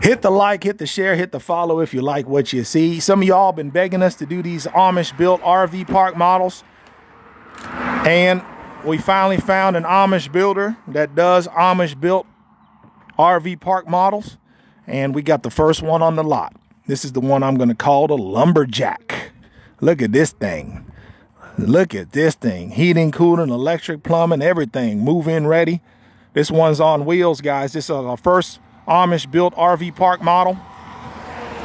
Hit the like, hit the share, hit the follow if you like what you see. Some of y'all been begging us to do these Amish built RV park models. And we finally found an Amish builder that does Amish built RV park models. And we got the first one on the lot. This is the one I'm going to call the Lumberjack. Look at this thing. Look at this thing. Heating, cooling, electric, plumbing, everything. Move in ready. This one's on wheels, guys. This is our first Amish built RV park model.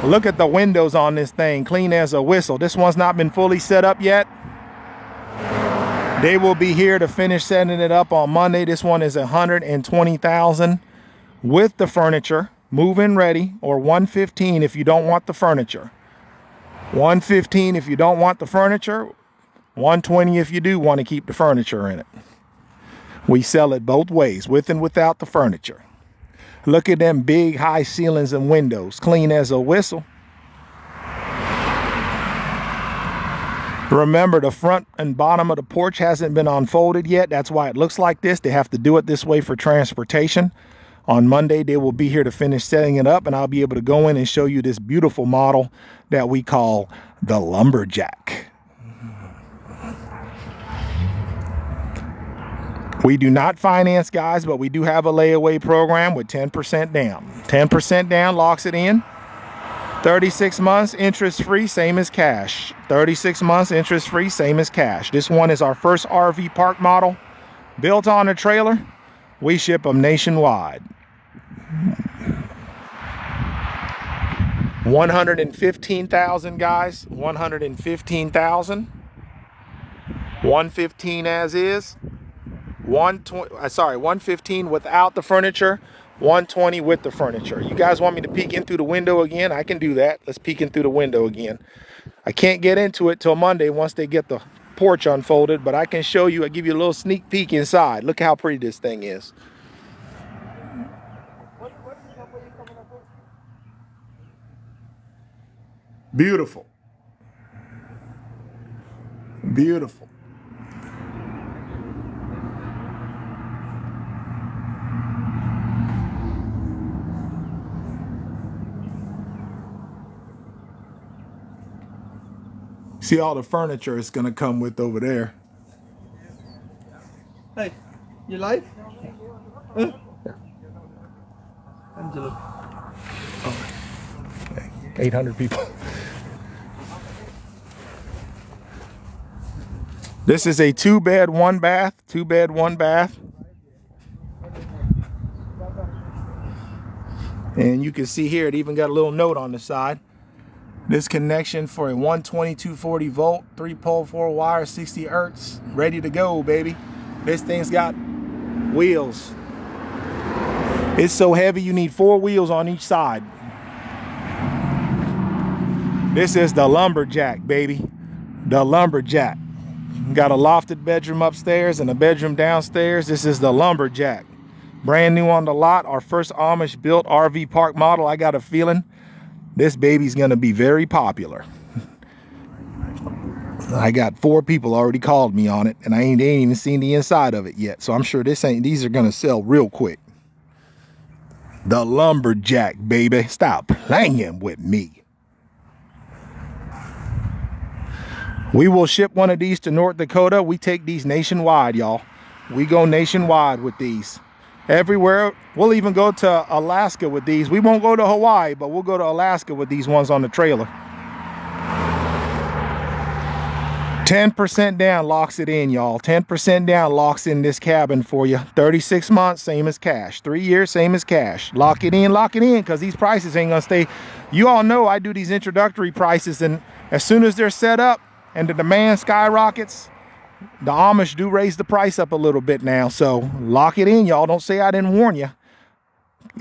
Look at the windows on this thing, clean as a whistle. This one's not been fully set up yet. They will be here to finish setting it up on Monday. This one is $120,000 with the furniture, move-in ready, or $115,000 if you don't want the furniture. $115,000 if you don't want the furniture, $120,000 if you do want to keep the furniture in it. We sell it both ways, with and without the furniture. Look at them big high ceilings and windows, clean as a whistle. Remember, the front and bottom of the porch hasn't been unfolded yet. That's why it looks like this. They have to do it this way for transportation. On Monday, they will be here to finish setting it up, and I'll be able to go in and show you this beautiful model that we call the Lumberjack. We do not finance, guys, but we do have a layaway program with 10% down. 10% down locks it in. 36 months interest-free, same as cash. 36 months interest-free, same as cash. This one is our first RV park model. Built on a trailer, we ship them nationwide. 115,000, guys. 115,000. 115 as is. 115 without the furniture, 120 with the furniture. You guys want me to peek in through the window again? I can do that. Let's peek in through the window again. I can't get into it till Monday once they get the porch unfolded, but I can show you. I give you a little sneak peek inside. Look how pretty this thing is. Beautiful. Beautiful. See all the furniture it's gonna come with over there. Hey, you like? Huh? Yeah. Angelo. Oh. Okay. 800 people. This is a two-bed, one-bath. Two-bed, one-bath. And you can see here, it even got a little note on the side. This connection for a 120, 240 volt, 3-pole, 4-wire, 60 hertz, ready to go, baby. This thing's got wheels. It's so heavy you need 4 wheels on each side. This is the Lumberjack, baby. The Lumberjack. Got a lofted bedroom upstairs and a bedroom downstairs. This is the Lumberjack. Brand new on the lot, our first Amish built RV park model. I got a feeling this baby's gonna be very popular. I got 4 people already called me on it, and they ain't even seen the inside of it yet. So I'm sure these are gonna sell real quick. The Lumberjack, baby. Stop playing with me. We will ship one of these to North Dakota. We take these nationwide, y'all. We go nationwide with these. Everywhere. We'll even go to Alaska with these. We won't go to Hawaii, but we'll go to Alaska with these ones on the trailer. 10% down locks it in, y'all. 10% down locks in this cabin for you. 36 months, same as cash. 3 years, same as cash. Lock it in, because these prices ain't going to stay. You all know I do these introductory prices, and as soon as they're set up and the demand skyrockets, the Amish do raise the price up a little bit now, so lock it in, y'all. Don't say I didn't warn you.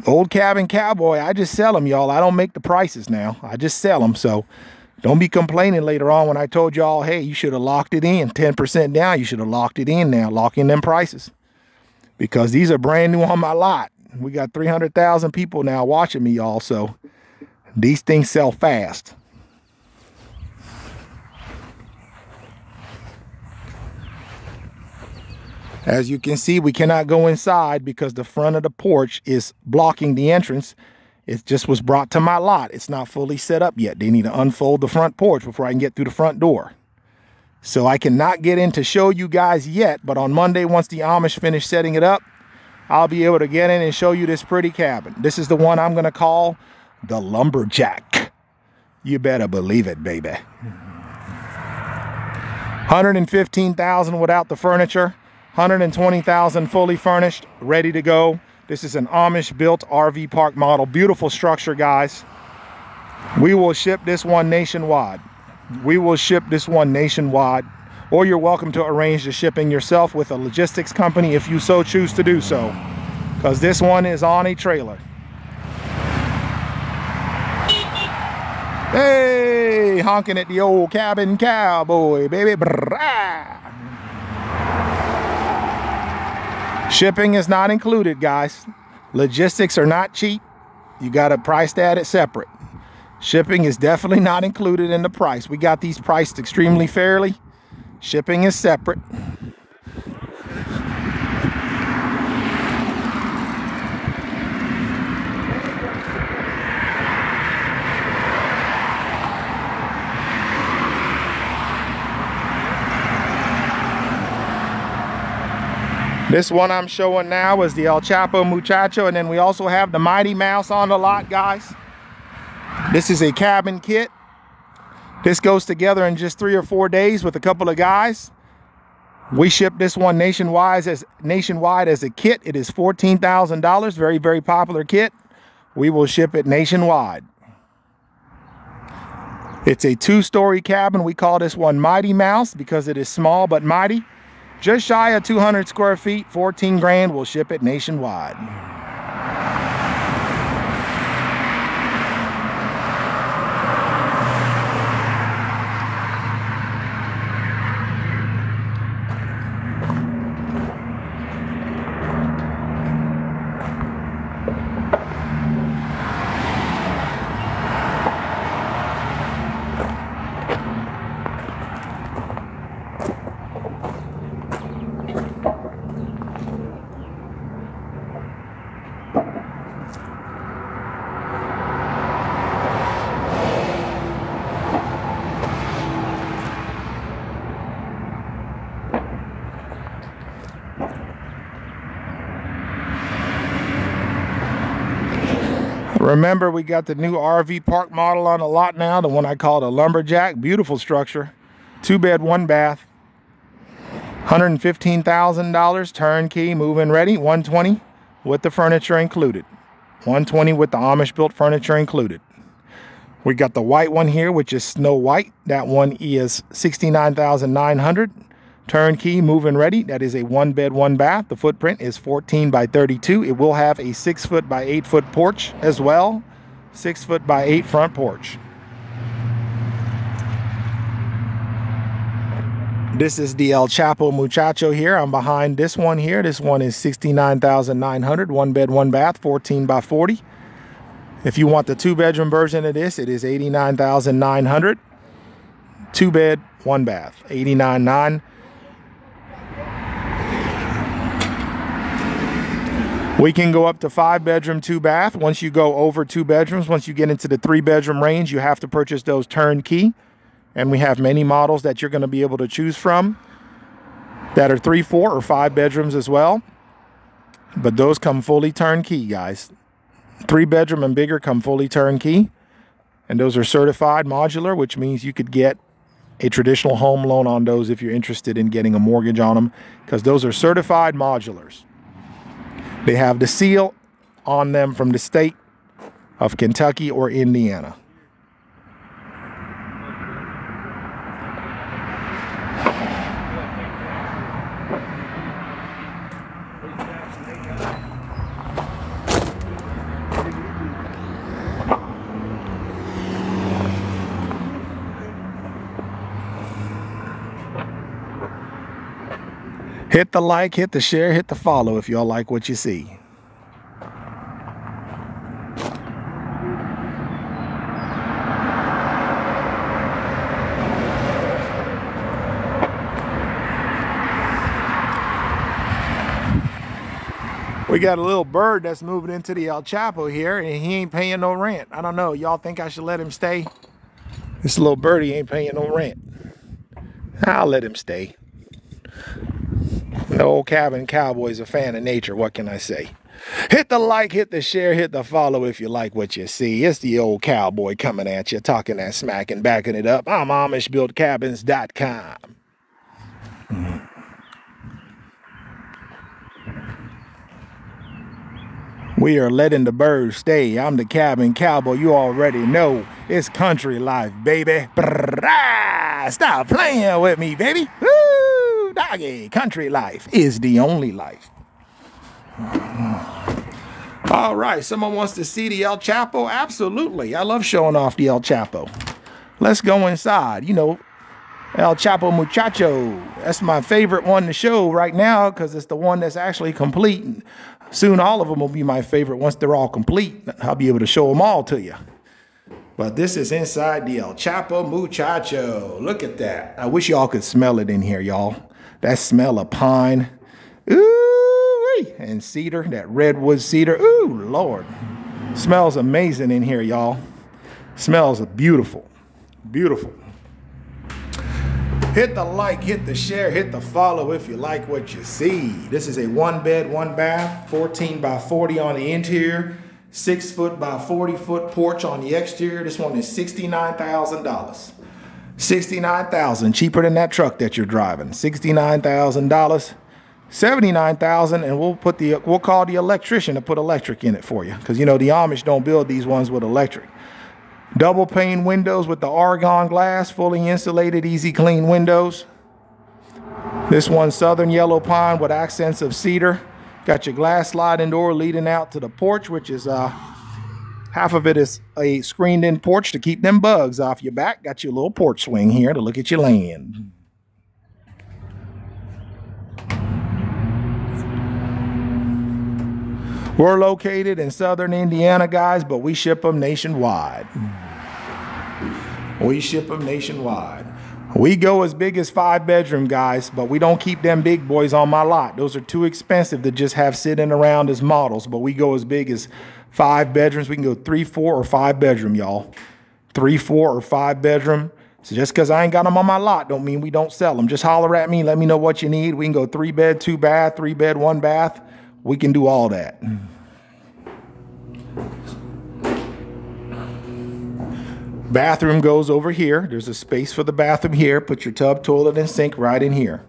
Old Cabin Cowboy, I just sell them, y'all. I don't make the prices now. I just sell them, so don't be complaining later on when I told y'all, hey, you should have locked it in. 10% down, you should have locked it in now. Lock in them prices, because these are brand new on my lot. We got 300,000 people now watching me, y'all, so these things sell fast. As you can see, we cannot go inside because the front of the porch is blocking the entrance. It just was brought to my lot. It's not fully set up yet. They need to unfold the front porch before I can get through the front door. So I cannot get in to show you guys yet, but on Monday, once the Amish finish setting it up, I'll be able to get in and show you this pretty cabin. This is the one I'm going to call the Lumberjack. You better believe it, baby. $115,000 without the furniture, $120,000 fully furnished, ready to go. This is an Amish built RV park model. Beautiful structure, guys. We will ship this one nationwide. Or you're welcome to arrange the shipping yourself with a logistics company if you so choose to do so, because this one is on a trailer. Hey, honking at the old Cabin Cowboy, baby. Shipping is not included, guys. Logistics are not cheap. You got to price that separate. Shipping is definitely not included in the price. We got these priced extremely fairly. Shipping is separate. This one I'm showing now is the El Chapo Muchacho, and then we also have the Mighty Mouse on the lot, guys. This is a cabin kit. This goes together in just 3 or 4 days with a couple of guys. We ship this one nationwide as a kit. It is $14,000, very, very popular kit. We will ship it nationwide. It's a two-story cabin. We call this one Mighty Mouse because it is small but mighty. Just shy of 200 square feet, 14 grand, we'll ship it nationwide. Remember, we got the new RV park model on the lot now, the one I call the Lumberjack. Beautiful structure, 2 bed, 1 bath, $115,000, turnkey, move-in ready, $120,000 with the furniture included, $120,000 with the Amish built furniture included. We got the white one here, which is Snow White. That one is $69,900, turnkey, move-in ready. That is a 1 bed, 1 bath. The footprint is 14 by 32. It will have a 6-foot by 8-foot porch as well. 6-foot by 8 front porch. This is the El Chapo Muchacho here. I'm behind this one here. This one is $69,900, 1 bed, 1 bath, 14 by 40. If you want the 2-bedroom version of this, it is $89,900, 2 bed, 1 bath, $89,900. We can go up to 5-bedroom, 2-bath. Once you go over 2 bedrooms, once you get into the 3-bedroom range, you have to purchase those turnkey. And we have many models that you're going to be able to choose from that are 3, 4, or 5 bedrooms as well. But those come fully turnkey, guys. 3-bedroom and bigger come fully turnkey. And those are certified modular, which means you could get a traditional home loan on those if you're interested in getting a mortgage on them, because those are certified modulars. They have the seal on them from the state of Kentucky or Indiana. Hit the like, hit the share, hit the follow if y'all like what you see. We got a little bird that's moving into the El Chapo here, and he ain't paying no rent. I don't know, y'all think I should let him stay? This little birdie ain't paying no rent. I'll let him stay. The old Cabin Cowboy's a fan of nature, what can I say? Hit the like, hit the share, hit the follow if you like what you see. It's the old cowboy coming at you, talking that smack and backing it up. I'm AmishBuiltCabins.com. We are letting the birds stay. I'm the Cabin Cowboy. You already know it's country life, baby. Brrrah! Stop playing with me, baby. Woo, doggy. Country life is the only life. All right. Someone wants to see the El Chapo? Absolutely. I love showing off the El Chapo. Let's go inside. You know, El Chapo Muchacho. That's my favorite one to show right now because it's the one that's actually complete. Soon all of them will be my favorite. Once they're all complete, I'll be able to show them all to you. But this is inside the El Chapo Muchacho. Look at that. I wish y'all could smell it in here, y'all. That smell of pine. Ooh-wee. And cedar, that redwood cedar. Ooh, Lord. Smells amazing in here, y'all. Smells beautiful. Beautiful. Hit the like, hit the share, hit the follow if you like what you see. This is a 1 bed, 1 bath, 14 by 40 on the interior, 6 foot by 40 foot porch on the exterior. This one is $69,000. $69,000, cheaper than that truck that you're driving. $69,000, $79,000, and we'll call the electrician to put electric in it for you, because you know the Amish don't build these ones with electric. Double pane windows with the argon glass, fully insulated, easy clean windows. This one's southern yellow pine with accents of cedar. Got your glass sliding door leading out to the porch, which is half of it is a screened in porch to keep them bugs off your back. Got your little porch swing here to look at your land. We're located in southern Indiana, guys, but we ship them nationwide. We ship them nationwide. We go as big as 5 bedroom, guys, but we don't keep them big boys on my lot. Those are too expensive to just have sitting around as models, but we go as big as 5 bedrooms. We can go 3, 4, or 5 bedroom, y'all. 3, 4, or 5 bedroom. So just because I ain't got them on my lot don't mean we don't sell them. Just holler at me. Let me know what you need. We can go 3 bed, 2 bath, 3 bed, 1 bath. We can do all that. Bathroom goes over here. There's a space for the bathroom here. Put your tub, toilet, and sink right in here.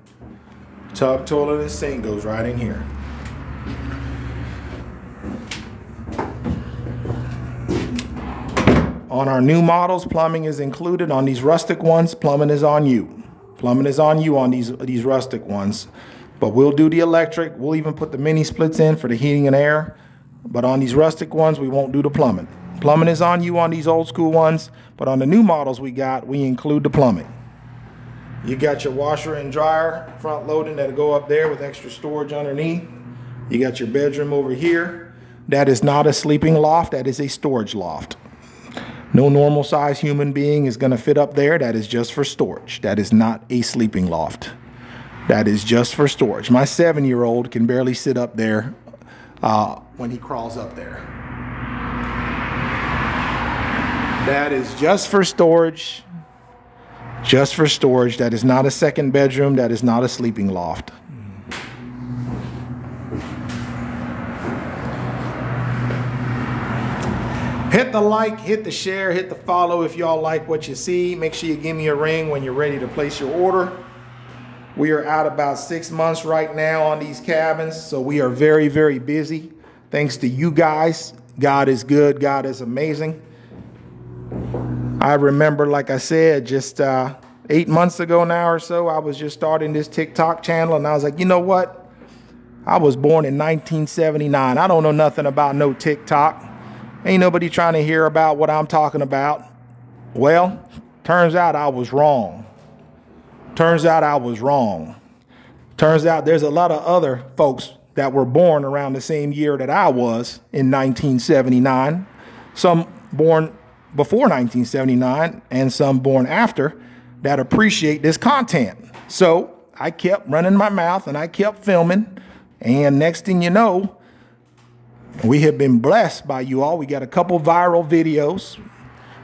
Tub, toilet, and sink goes right in here. On our new models, plumbing is included. On these rustic ones, plumbing is on you. Plumbing is on you on these rustic ones. But we'll do the electric. We'll even put the mini splits in for the heating and air. But on these rustic ones, we won't do the plumbing. Plumbing is on you on these old school ones. But on the new models we got, we include the plumbing. You got your washer and dryer, front loading, that'll go up there with extra storage underneath. You got your bedroom over here. That is not a sleeping loft. That is a storage loft. No normal size human being is going to fit up there. That is just for storage. That is not a sleeping loft. That is just for storage. My 7-year-old can barely sit up there when he crawls up there. That is just for storage. Just for storage. That is not a second bedroom. That is not a sleeping loft. Hit the like, hit the share, hit the follow if y'all like what you see. Make sure you give me a ring when you're ready to place your order. We are out about 6 months right now on these cabins, so we are very, very busy. Thanks to you guys. God is good. God is amazing. I remember, like I said, just 8 months ago now or so, I was just starting this TikTok channel, and I was like, you know what? I was born in 1979. I don't know nothing about no TikTok. Ain't nobody trying to hear about what I'm talking about. Well, turns out I was wrong. Turns out I was wrong. Turns out there's a lot of other folks that were born around the same year that I was in 1979. Some born before 1979 and some born after that appreciate this content. So I kept running my mouth and I kept filming. And next thing you know, we have been blessed by you all. We got a couple viral videos.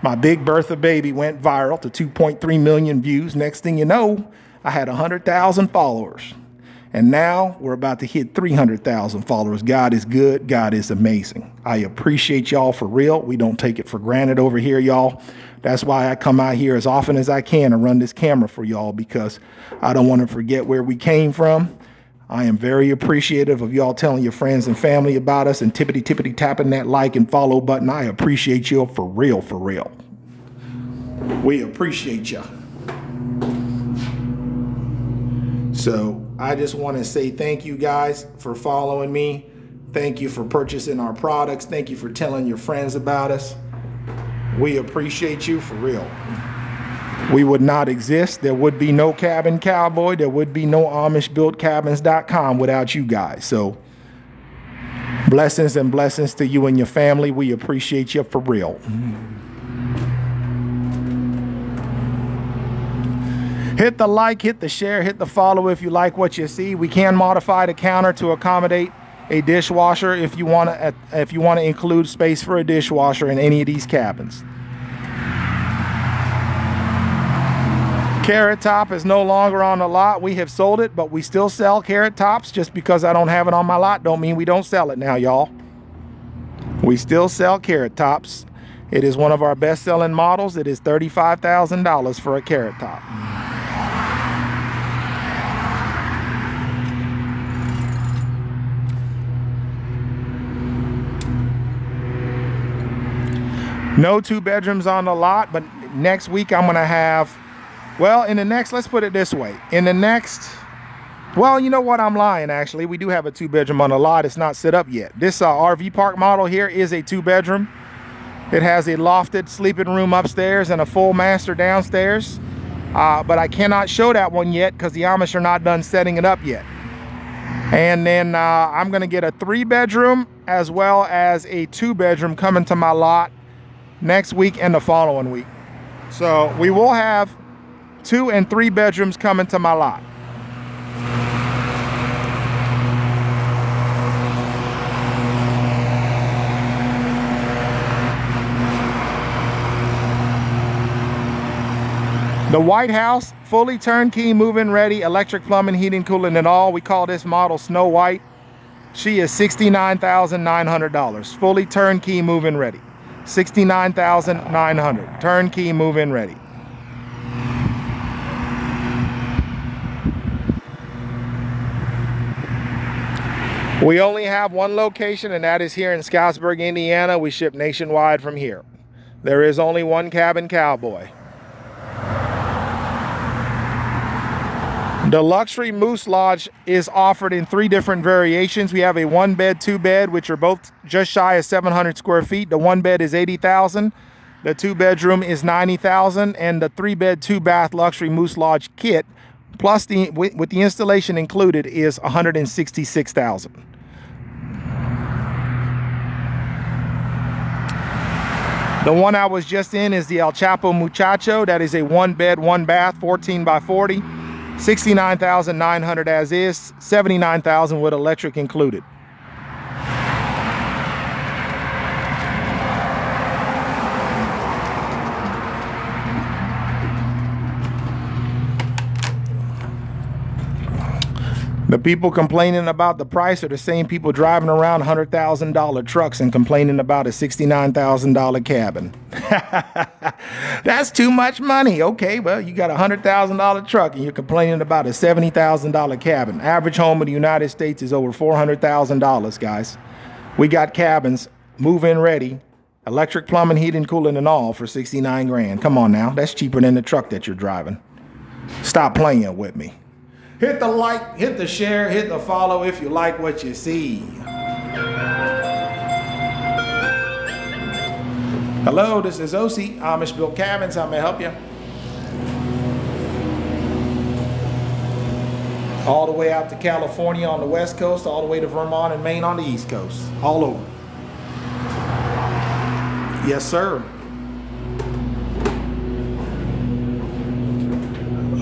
My Big Bertha baby went viral to 2.3 million views. Next thing you know, I had 100,000 followers. And now we're about to hit 300,000 followers. God is good. God is amazing. I appreciate y'all for real. We don't take it for granted over here, y'all. That's why I come out here as often as I can and run this camera for y'all, because I don't want to forget where we came from. I am very appreciative of y'all telling your friends and family about us and tippity tapping that like and follow button. I appreciate you for real, for real. We appreciate you. So I just want to say thank you guys for following me. Thank you for purchasing our products. Thank you for telling your friends about us. We appreciate you for real. We would not exist. There would be no Cabin Cowboy. There would be no AmishBuiltCabins.com without you guys. So blessings and blessings to you and your family. We appreciate you for real. Hit the like, hit the share, hit the follow if you like what you see. We can modify the counter to accommodate a dishwasher if you want to include space for a dishwasher in any of these cabins. Carrot Top is no longer on the lot. We have sold it, but we still sell Carrot Tops. Just because I don't have it on my lot don't mean we don't sell it now, y'all. We still sell Carrot Tops. It is one of our best-selling models. It is $35,000 for a Carrot Top. No two bedrooms on the lot, but next week I'm gonna have, well, in the next, let's put it this way. In the next, well, you know what? I'm lying, actually. We do have a two-bedroom on the lot. It's not set up yet. This RV park model here is a two-bedroom. It has a lofted sleeping room upstairs and a full master downstairs. But I cannot show that one yet because the Amish are not done setting it up yet. And then I'm going to get a three-bedroom as well as a two-bedroom coming to my lot next week and the following week. So we will have 2 and 3 bedrooms coming to my lot. The White House, fully turnkey, move-in ready, electric plumbing, heating, cooling, and all. We call this model Snow White. She is $69,900. Fully turnkey, move-in ready. $69,900. Turnkey, move-in ready. We only have one location, and that is here in Scottsburg, Indiana. We ship nationwide from here. There is only one Cabin Cowboy. The Luxury Moose Lodge is offered in 3 different variations. We have a 1-bed, 2-bed, which are both just shy of 700 square feet. The 1-bed is 80,000, the 2-bedroom is 90,000, and the 3-bed, 2-bath Luxury Moose Lodge kit, plus with the installation included, is $166,000. The one I was just in is the El Chapo Muchacho. That is a 1-bed, 1-bath, 14 by 40, $69,900 as is, $79,000 with electric included. The people complaining about the price are the same people driving around $100,000 trucks and complaining about a $69,000 cabin. That's too much money. Okay, well, you got a $100,000 truck and you're complaining about a $70,000 cabin. Average home in the United States is over $400,000, guys. We got cabins, move-in ready, electric plumbing, heating, cooling, and all for $69,000. Come on now, that's cheaper than the truck that you're driving. Stop playing with me. Hit the like, hit the share, hit the follow if you like what you see. Hello, this is Osie, Amish Built Cabins. How may I help you? All the way out to California on the West Coast, all the way to Vermont and Maine on the East Coast. All over. Yes, sir.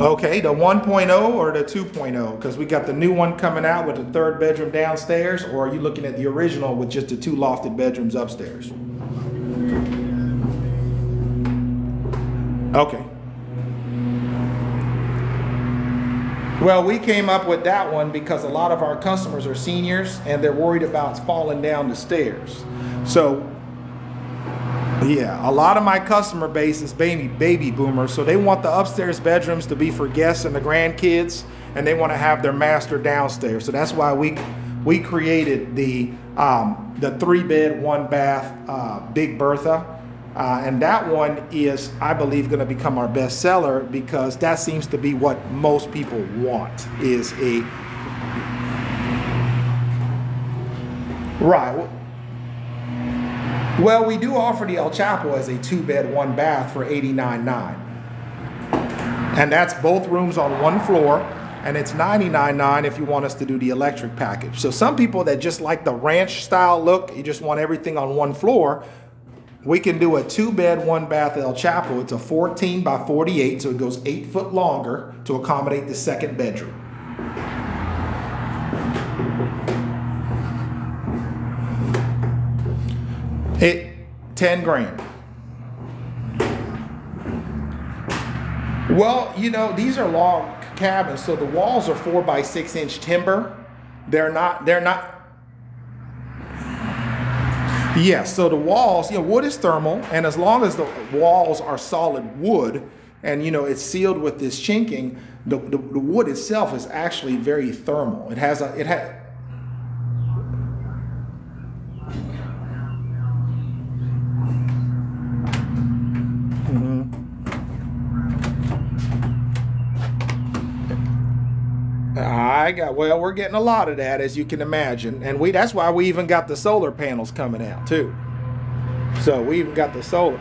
Okay, the 1.0 or the 2.0? Because we got the new one coming out with the 3rd bedroom downstairs, or are you looking at the original with just the 2 lofted bedrooms upstairs? Okay. Well, we came up with that one because a lot of our customers are seniors and they're worried about falling down the stairs. So yeah, a lot of my customer base is baby boomers, so they want the upstairs bedrooms to be for guests and the grandkids, and they want to have their master downstairs. So that's why we created the 3-bed, 1-bath Big Bertha. And that one is, I believe, going to become our best seller, because that seems to be what most people want, is a... Right. Well, we do offer the El Chapo as a 2-bed, 1-bath for $89.9. And that's both rooms on one floor, and it's $99.9 if you want us to do the electric package. So some people that just like the ranch style look, you just want everything on one floor, we can do a 2-bed, 1-bath El Chapo. It's a 14 by 48, so it goes 8 foot longer to accommodate the second bedroom. It, 10 grand. Well, you know, these are log cabins, so the walls are 4 by 6 inch timber. They're not. Yes, so the walls, you know, wood is thermal, and as long as the walls are solid wood, and you know, it's sealed with this chinking, the wood itself is actually very thermal. It has a, well, we're getting a lot of that, as you can imagine, and that's why we even got the solar panels coming out too. So we even got the solar.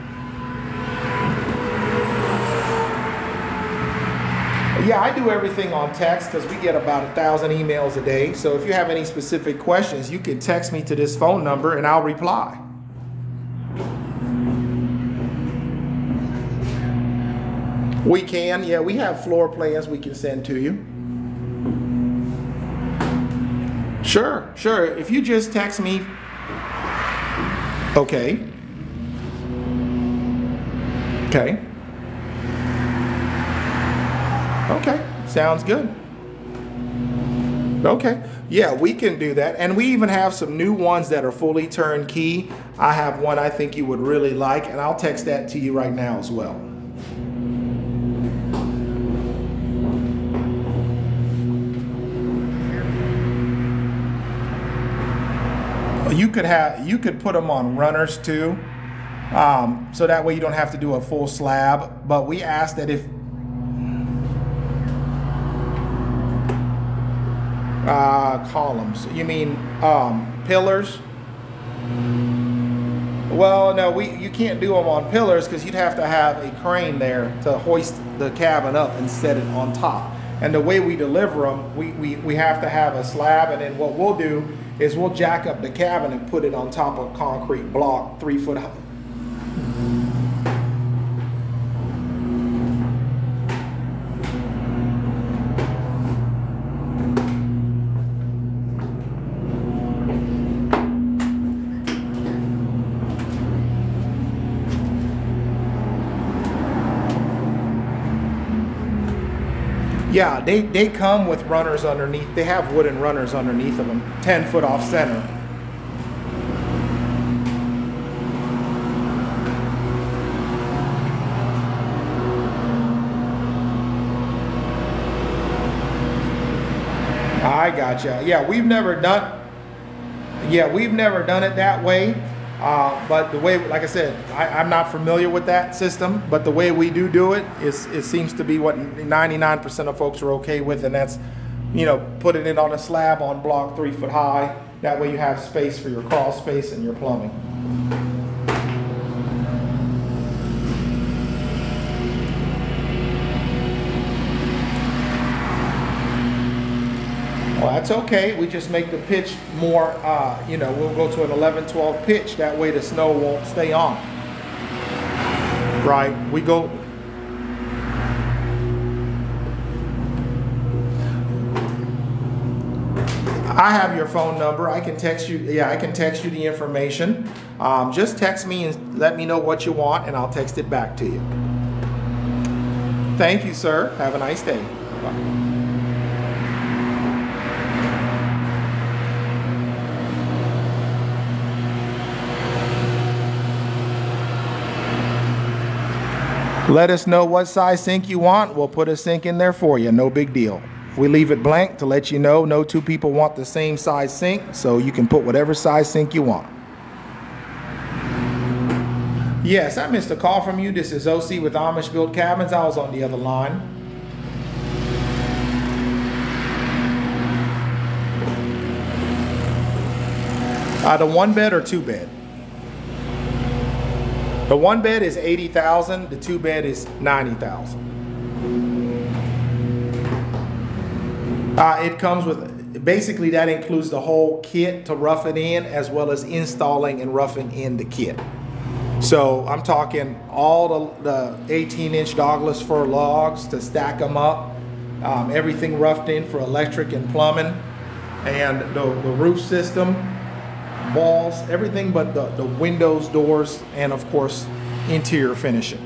Yeah, I do everything on text, because we get about 1,000 emails a day. So if you have any specific questions, you can text me to this phone number and I'll reply. We can, yeah, we have floor plans we can send to you. Sure, sure. If you just text me. Okay. Okay. Okay. Sounds good. Okay. Yeah, we can do that. And we even have some new ones that are fully turnkey. I have one I think you would really like, and I'll text that to you right now as well. You could put them on runners too, so that way you don't have to do a full slab. But we ask that if columns, you mean pillars? Well, no, you can't do them on pillars, because you'd have to have a crane there to hoist the cabin up and set it on top. And the way we deliver them, we have to have a slab, and then what we'll do is we'll jack up the cabin and put it on top of a concrete block 3 foot high. Yeah, they come with runners underneath. They have wooden runners underneath of them, 10 foot off center. I gotcha. Yeah, we've never done it that way. But the way, like I said, I'm not familiar with that system, but the way we do it, it seems to be what 99% of folks are okay with, and that's, you know, putting it on a slab on block 3 foot high. That way you have space for your crawl space and your plumbing. Well, that's okay. We just make the pitch more, you know, we'll go to an 11-12 pitch. That way the snow won't stay on. Right, we go. I have your phone number. I can text you. Yeah, I can text you the information. Just text me and let me know what you want, and I'll text it back to you. Thank you, sir. Have a nice day. Bye. Let us know what size sink you want. We'll put a sink in there for you. No big deal. We leave it blank to let you know no two people want the same size sink, so you can put whatever size sink you want. Yes, I missed a call from you. This is Osie with Amish Built Cabins. I was on the other line. The one bed or two bed? The one bed is $80,000. The two bed is $90,000. It comes with, basically that includes the whole kit to rough it in, as well as installing and roughing in the kit. So I'm talking all the 18-inch dogless fir logs to stack them up, everything roughed in for electric and plumbing, and the roof system, walls, everything but the windows, doors, and of course, interior finishing.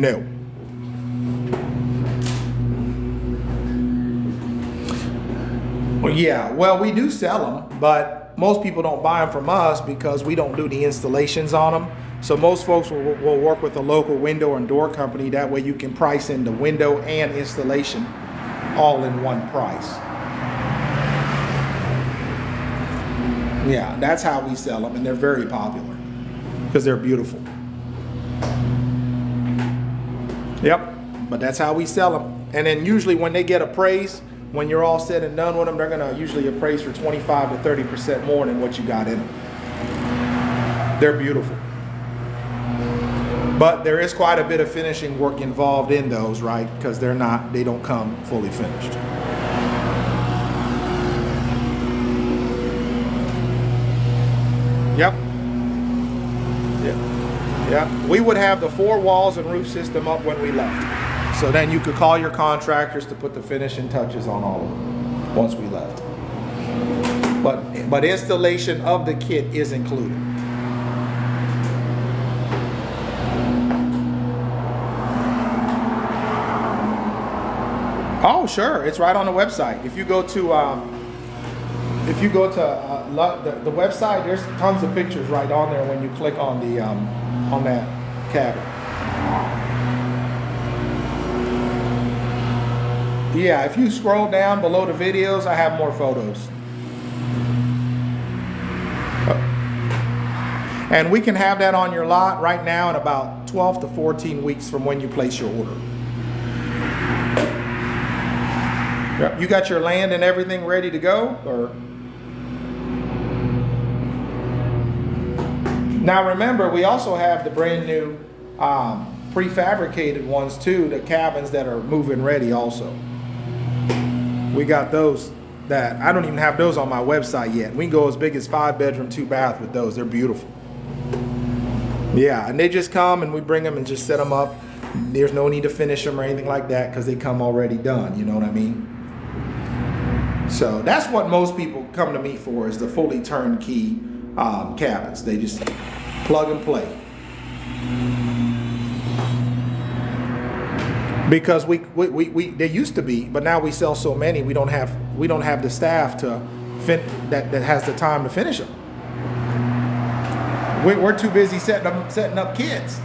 No. Yeah, well, we do sell them, but most people don't buy them from us because we don't do the installations on them. So most folks will work with a local window and door company. That way you can price in the window and installation all in one price. Yeah, that's how we sell them, and they're very popular because they're beautiful. Yep, but that's how we sell them. And then usually when they get appraised, when you're all said and done with them, they're gonna usually appraise for 25 to 30% more than what you got in them. They're beautiful. But there is quite a bit of finishing work involved in those, right? Because they're not, they don't come fully finished. Yep. Yeah. Yeah. We would have the four walls and roof system up when we left. So then you could call your contractors to put the finishing touches on all of them once we left. But installation of the kit is included. Oh, sure, it's right on the website. If you go to the website, there's tons of pictures right on there when you click on the on that cabin. Yeah, if you scroll down below the videos, I have more photos. And we can have that on your lot right now in about 12 to 14 weeks from when you place your order. Yep. You got your land and everything ready to go? Or? Now remember, we also have the brand new prefabricated ones too, the cabins that are move-in ready also. We got those that, I don't even have those on my website yet. We can go as big as 5-bedroom, 2-bath with those. They're beautiful. Yeah, and they just come and we bring them and just set them up. There's no need to finish them or anything like that because they come already done, you know what I mean? So that's what most people come to me for, is the fully turnkey cabins. They just plug and play. Because there used to be, but now we sell so many, we don't have the staff to that has the time to finish them. We're too busy setting up kids,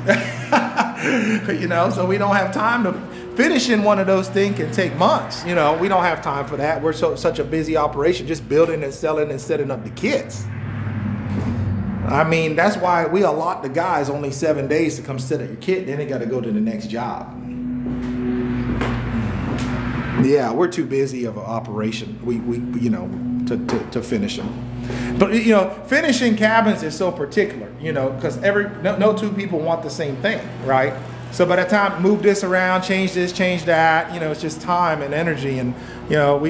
you know. So we don't have time to finishing one of those things can take months. You know, we don't have time for that. We're such a busy operation, just building and selling and setting up the kids. I mean, that's why we allot the guys only 7 days to come set up your kid. Then they got to go to the next job. Yeah, we're too busy of an operation, you know, to finish them. But, you know, finishing cabins is so particular, you know, because no two people want the same thing, right? So by the time, move this around, change this, change that, you know, it's just time and energy. And, you know,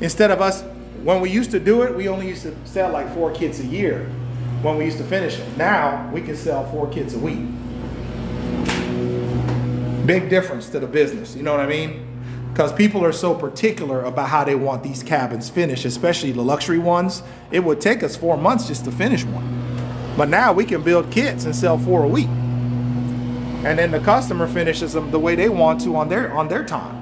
instead of us, when we used to do it, we only used to sell like 4 kits a year when we used to finish them. Now we can sell 4 kits a week. Big difference to the business, you know what I mean? Because people are so particular about how they want these cabins finished, especially the luxury ones. It would take us 4 months just to finish one. But now we can build kits and sell 4 a week. And then the customer finishes them the way they want to on their time.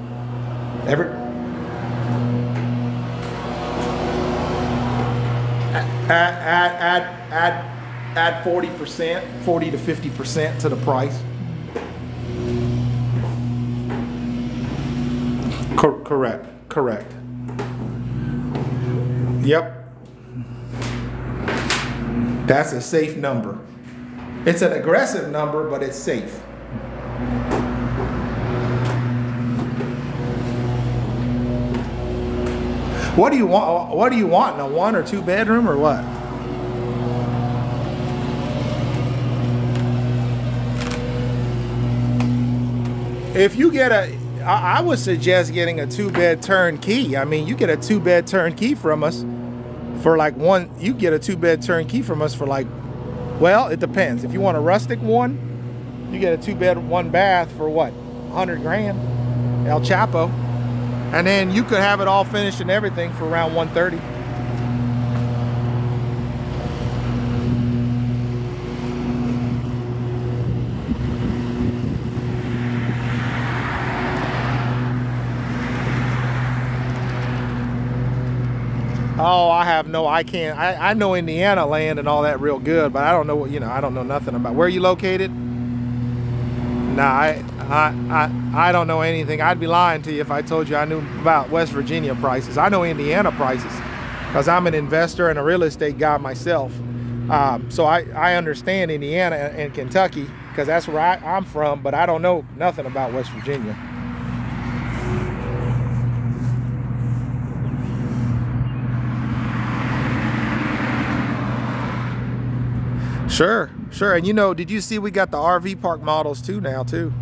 Add 40%, 40 to 50% to the price. Correct. Yep. That's a safe number. It's an aggressive number, but it's safe. What do you want? What do you want in a 1 or 2 bedroom or what? If you get a, I would suggest getting a 2-bed turnkey. I mean, you get a 2-bed turnkey from us for like one, you get a 2-bed turnkey from us for like, well, it depends. If you want a rustic one, you get a 2-bed, 1-bath for what? 100 grand, El Chapo. And then you could have it all finished and everything for around 130. Oh, I have no, I can't. I know Indiana land and all that real good, but I don't know what, you know, I don't know nothing about. Where are you located? Nah, I don't know anything. I'd be lying to you if I told you I knew about West Virginia prices. I know Indiana prices because I'm an investor and a real estate guy myself. So I understand Indiana and Kentucky because that's where I'm from, but I don't know nothing about West Virginia. Sure, sure. And you know, did you see we got the RV park models too now too?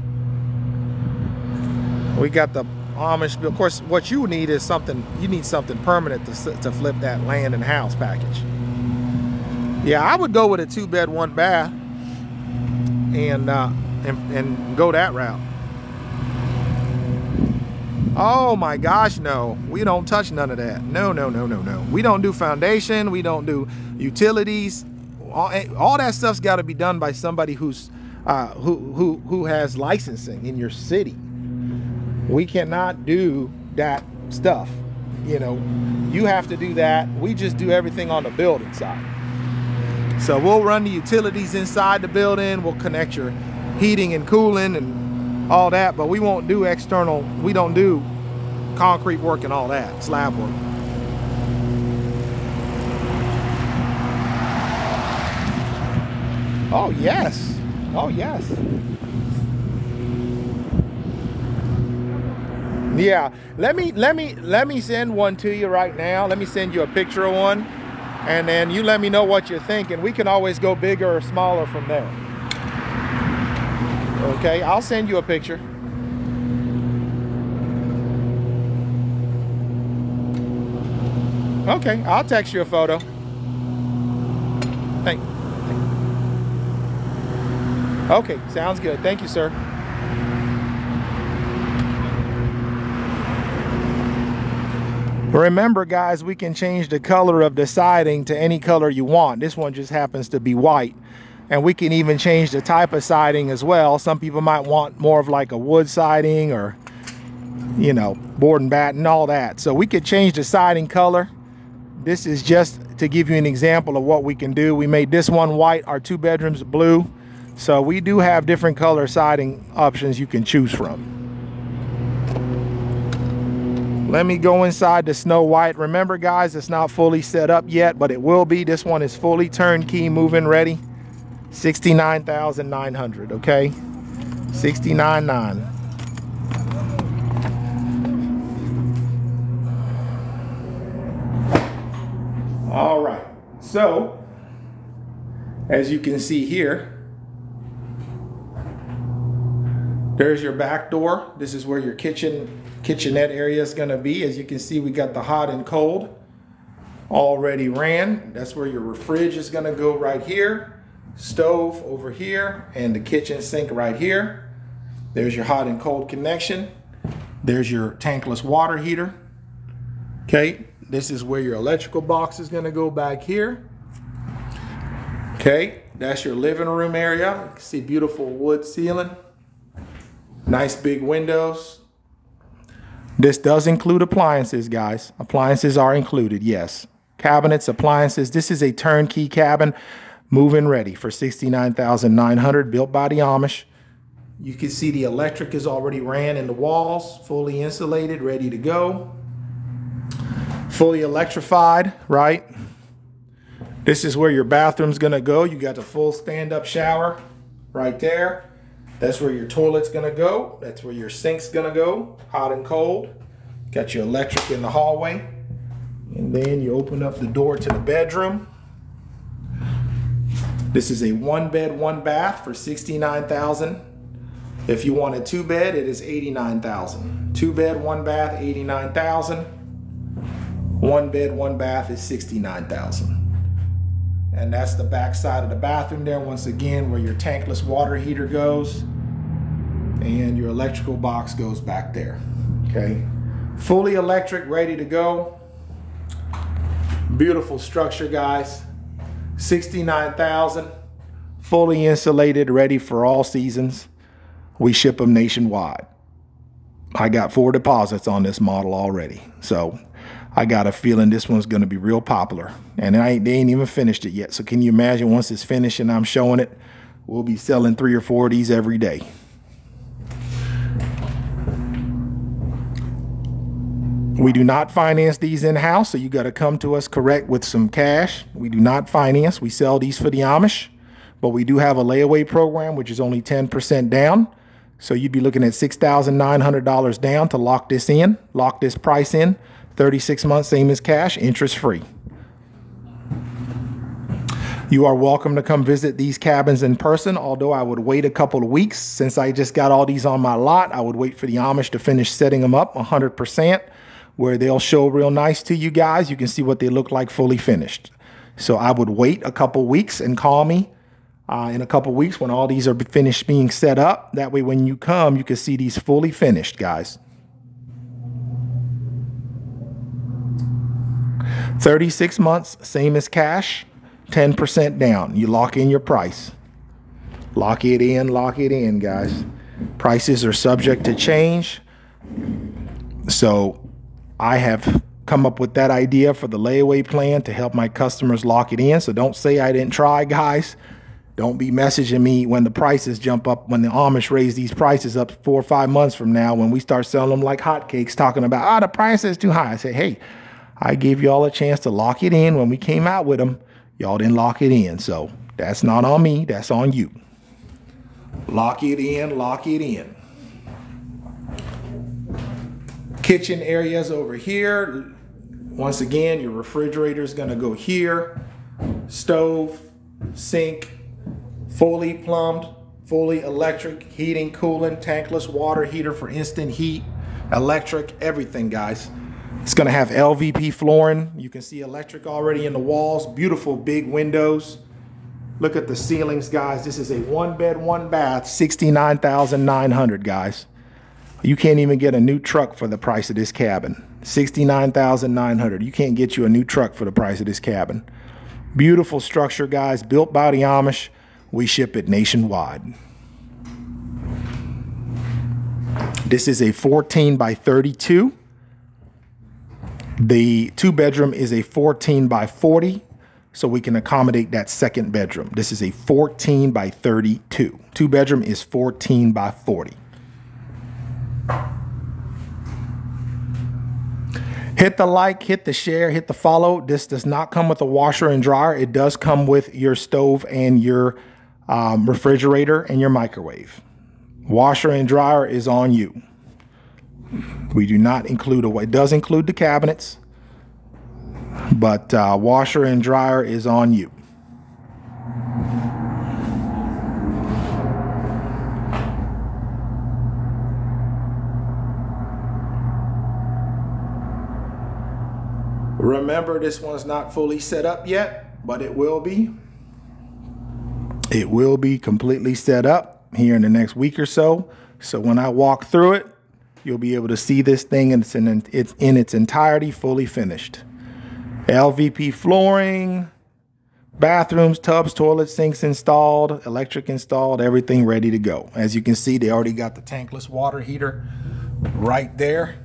We got the Amish Built. Of course, what you need is something, you need something permanent to flip that land and house package. Yeah, I would go with a 2-bed, 1-bath and go that route. Oh my gosh, no. We don't touch none of that. No. We don't do foundation. We don't do utilities. All that stuff's got to be done by somebody who's who has licensing in your city. We cannot do that stuff. You know, you have to do that. We just do everything on the building side. So we'll run the utilities inside the building. We'll connect your heating and cooling and all that, but we won't do external. We don't do concrete work and all that, slab work. Oh yes, oh yes. Yeah, let me send one to you right now. Let me send you a picture of one, and then you let me know what you're thinking. We can always go bigger or smaller from there. Okay, I'll send you a picture. Okay, I'll text you a photo. Thanks. Okay, sounds good. Thank you, sir. Remember, guys, we can change the color of the siding to any color you want. This one just happens to be white. And we can even change the type of siding as well. Some people might want more of like a wood siding or, you know, board and batten, all that. So we could change the siding color. This is just to give you an example of what we can do. We made this one white, our 2 bedrooms blue. So we do have different color siding options you can choose from. Let me go inside the Snow White. Remember guys, it's not fully set up yet, but it will be. This one is fully turnkey, move-in ready. $69,900, okay? $69,900. All right, so as you can see here, there's your back door. This is where your kitchenette area is gonna be. As you can see, we got the hot and cold already ran. That's where your fridge is gonna go right here, stove over here, and the kitchen sink right here. There's your hot and cold connection. There's your tankless water heater. Okay, this is where your electrical box is gonna go back here. Okay, that's your living room area. You can see beautiful wood ceiling. Nice big windows. This does include appliances, guys. Appliances are included, yes. Cabinets, appliances. This is a turnkey cabin, move-in ready for $69,900, built by the Amish. You can see the electric is already ran in the walls, fully insulated, ready to go. Fully electrified, right? This is where your bathroom's gonna go. You got the full stand-up shower right there. That's where your toilet's gonna go. That's where your sink's gonna go, hot and cold. Got your electric in the hallway. And then you open up the door to the bedroom. This is a one bed, one bath for $69,000. If you want a two bed, it is $89,000. Two bed, one bath, $89,000. One bed, one bath is $69,000. And that's the back side of the bathroom there, once again, where your tankless water heater goes and your electrical box goes back there, okay? Fully electric, ready to go. Beautiful structure, guys. $69,000, fully insulated, ready for all seasons. We ship them nationwide. I got 4 deposits on this model already, so I got a feeling this one's gonna be real popular. And they ain't even finished it yet. So can you imagine once it's finished and I'm showing it, we'll be selling 3 or 4 of these every day. We do not finance these in-house, so you gotta come to us correct with some cash. We do not finance, we sell these for the Amish, but we do have a layaway program, which is only 10% down. So you'd be looking at $6,900 down to lock this in, lock this price in. 36 months, same as cash, interest free. You are welcome to come visit these cabins in person, although I would wait a couple of weeks. Since I just got all these on my lot, I would wait for the Amish to finish setting them up 100%, where they'll show real nice to you guys. You can see what they look like fully finished. So I would wait a couple of weeks and call me in a couple of weeks when all these are finished being set up. That way when you come, you can see these fully finished, guys. 36 months, same as cash, 10% down. You lock in your price. Lock it in, guys. Prices are subject to change. So I have come up with that idea for the layaway plan to help my customers lock it in. So don't say I didn't try, guys. Don't be messaging me when the prices jump up, when the Amish raise these prices up 4 or 5 months from now, when we start selling them like hotcakes, talking about, ah, the price is too high. I say, hey, I gave y'all a chance to lock it in when we came out with them. Y'all didn't lock it in. So that's not on me. That's on you. Lock it in. Lock it in. Kitchen areas over here. Once again, your refrigerator is going to go here. Stove, sink, fully plumbed, fully electric, heating, cooling, tankless water heater for instant heat, electric, everything, guys. It's going to have LVP flooring. You can see electric already in the walls. Beautiful big windows. Look at the ceilings, guys. This is a one bed, one bath, $69,900, guys. You can't even get a new truck for the price of this cabin. $69,900. You can't get you a new truck for the price of this cabin. Beautiful structure, guys. Built by the Amish. We ship it nationwide. This is a 14 by 32. The 2-bedroom is a 14 by 40, so we can accommodate that second bedroom. This is a 14 by 32. 2-bedroom is 14 by 40. Hit the like, hit the share, hit the follow. This does not come with a washer and dryer. It does come with your stove and your refrigerator and your microwave. Washer and dryer is on you. We do not include a, it does include the cabinets, but washer and dryer is on you. Remember, this one's not fully set up yet, but it will be. It will be completely set up here in the next week or so. So when I walk through it, you'll be able to see this thing and it's in its entirety, fully finished. LVP flooring, bathrooms, tubs, toilet sinks installed, electric installed, everything ready to go. As you can see, they already got the tankless water heater right there,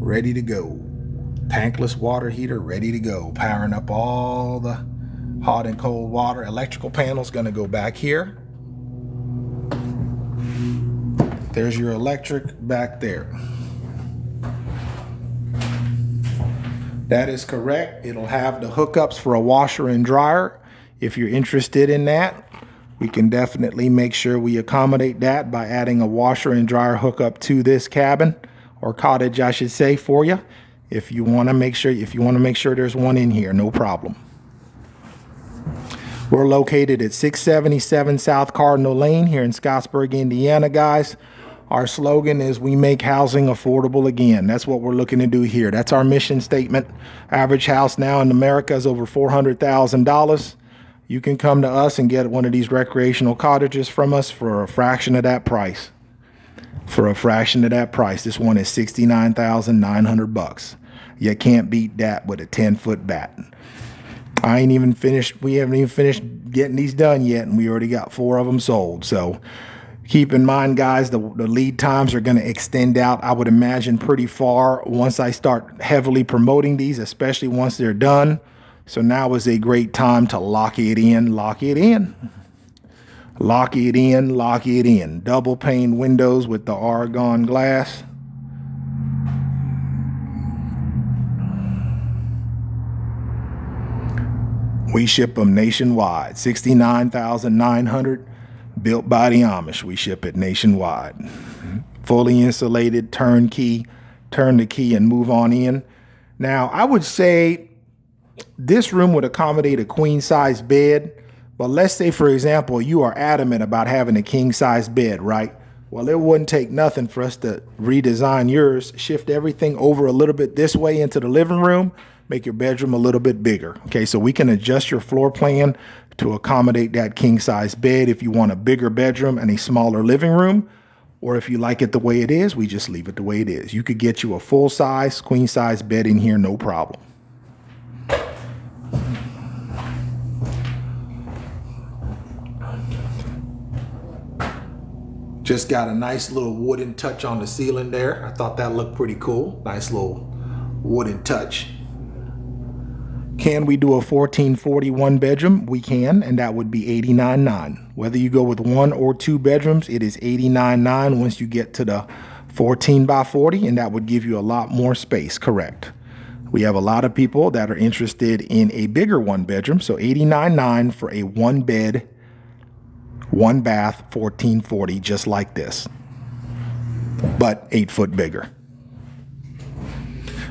ready to go. Tankless water heater, ready to go. Powering up all the hot and cold water. Electrical panel's gonna go back here. There's your electric back there. That is correct. It'll have the hookups for a washer and dryer. If you're interested in that, we can definitely make sure we accommodate that by adding a washer and dryer hookup to this cabin, or cottage I should say, for you. If you want to make sure there's one in here, no problem. We're located at 677 South Cardinal Lane here in Scottsburg, Indiana, guys. Our slogan is "We make housing affordable again." That's what we're looking to do here. That's our mission statement. Average house now in America is over $400,000. You can come to us and get one of these recreational cottages from us for a fraction of that price. For a fraction of that price, this one is $69,900. You can't beat that with a 10-foot bat. I ain't even finished. We haven't even finished getting these done yet, and we already got 4 of them sold. So keep in mind, guys, the lead times are going to extend out, I would imagine, pretty far once I start heavily promoting these, especially once they're done. So now is a great time to lock it in, lock it in. Lock it in, lock it in. Double pane windows with the argon glass. We ship them nationwide. $69,900, built by the Amish. We ship it nationwide. Fully insulated, turnkey. Turn the key and move on in. Now, I would say this room would accommodate a queen-size bed. But let's say, for example, you are adamant about having a king-size bed, right? Well, it wouldn't take nothing for us to redesign yours, shift everything over a little bit this way into the living room, make your bedroom a little bit bigger. Okay, so we can adjust your floor plan to accommodate that king-size bed if you want a bigger bedroom and a smaller living room. Or if you like it the way it is, we just leave it the way it is. You could get you a full-size, queen-size bed in here, no problem. Just got a nice little wooden touch on the ceiling there. I thought that looked pretty cool. Nice little wooden touch. Can we do a 1441 bedroom? We can, and that would be $89,900. Whether you go with 1 or 2 bedrooms, it is $89,900 once you get to the 14 by 40, and that would give you a lot more space, correct? We have a lot of people that are interested in a bigger 1 bedroom, so $89,900 for a 1 bed, 1 bath, 1440, just like this, but 8 foot bigger.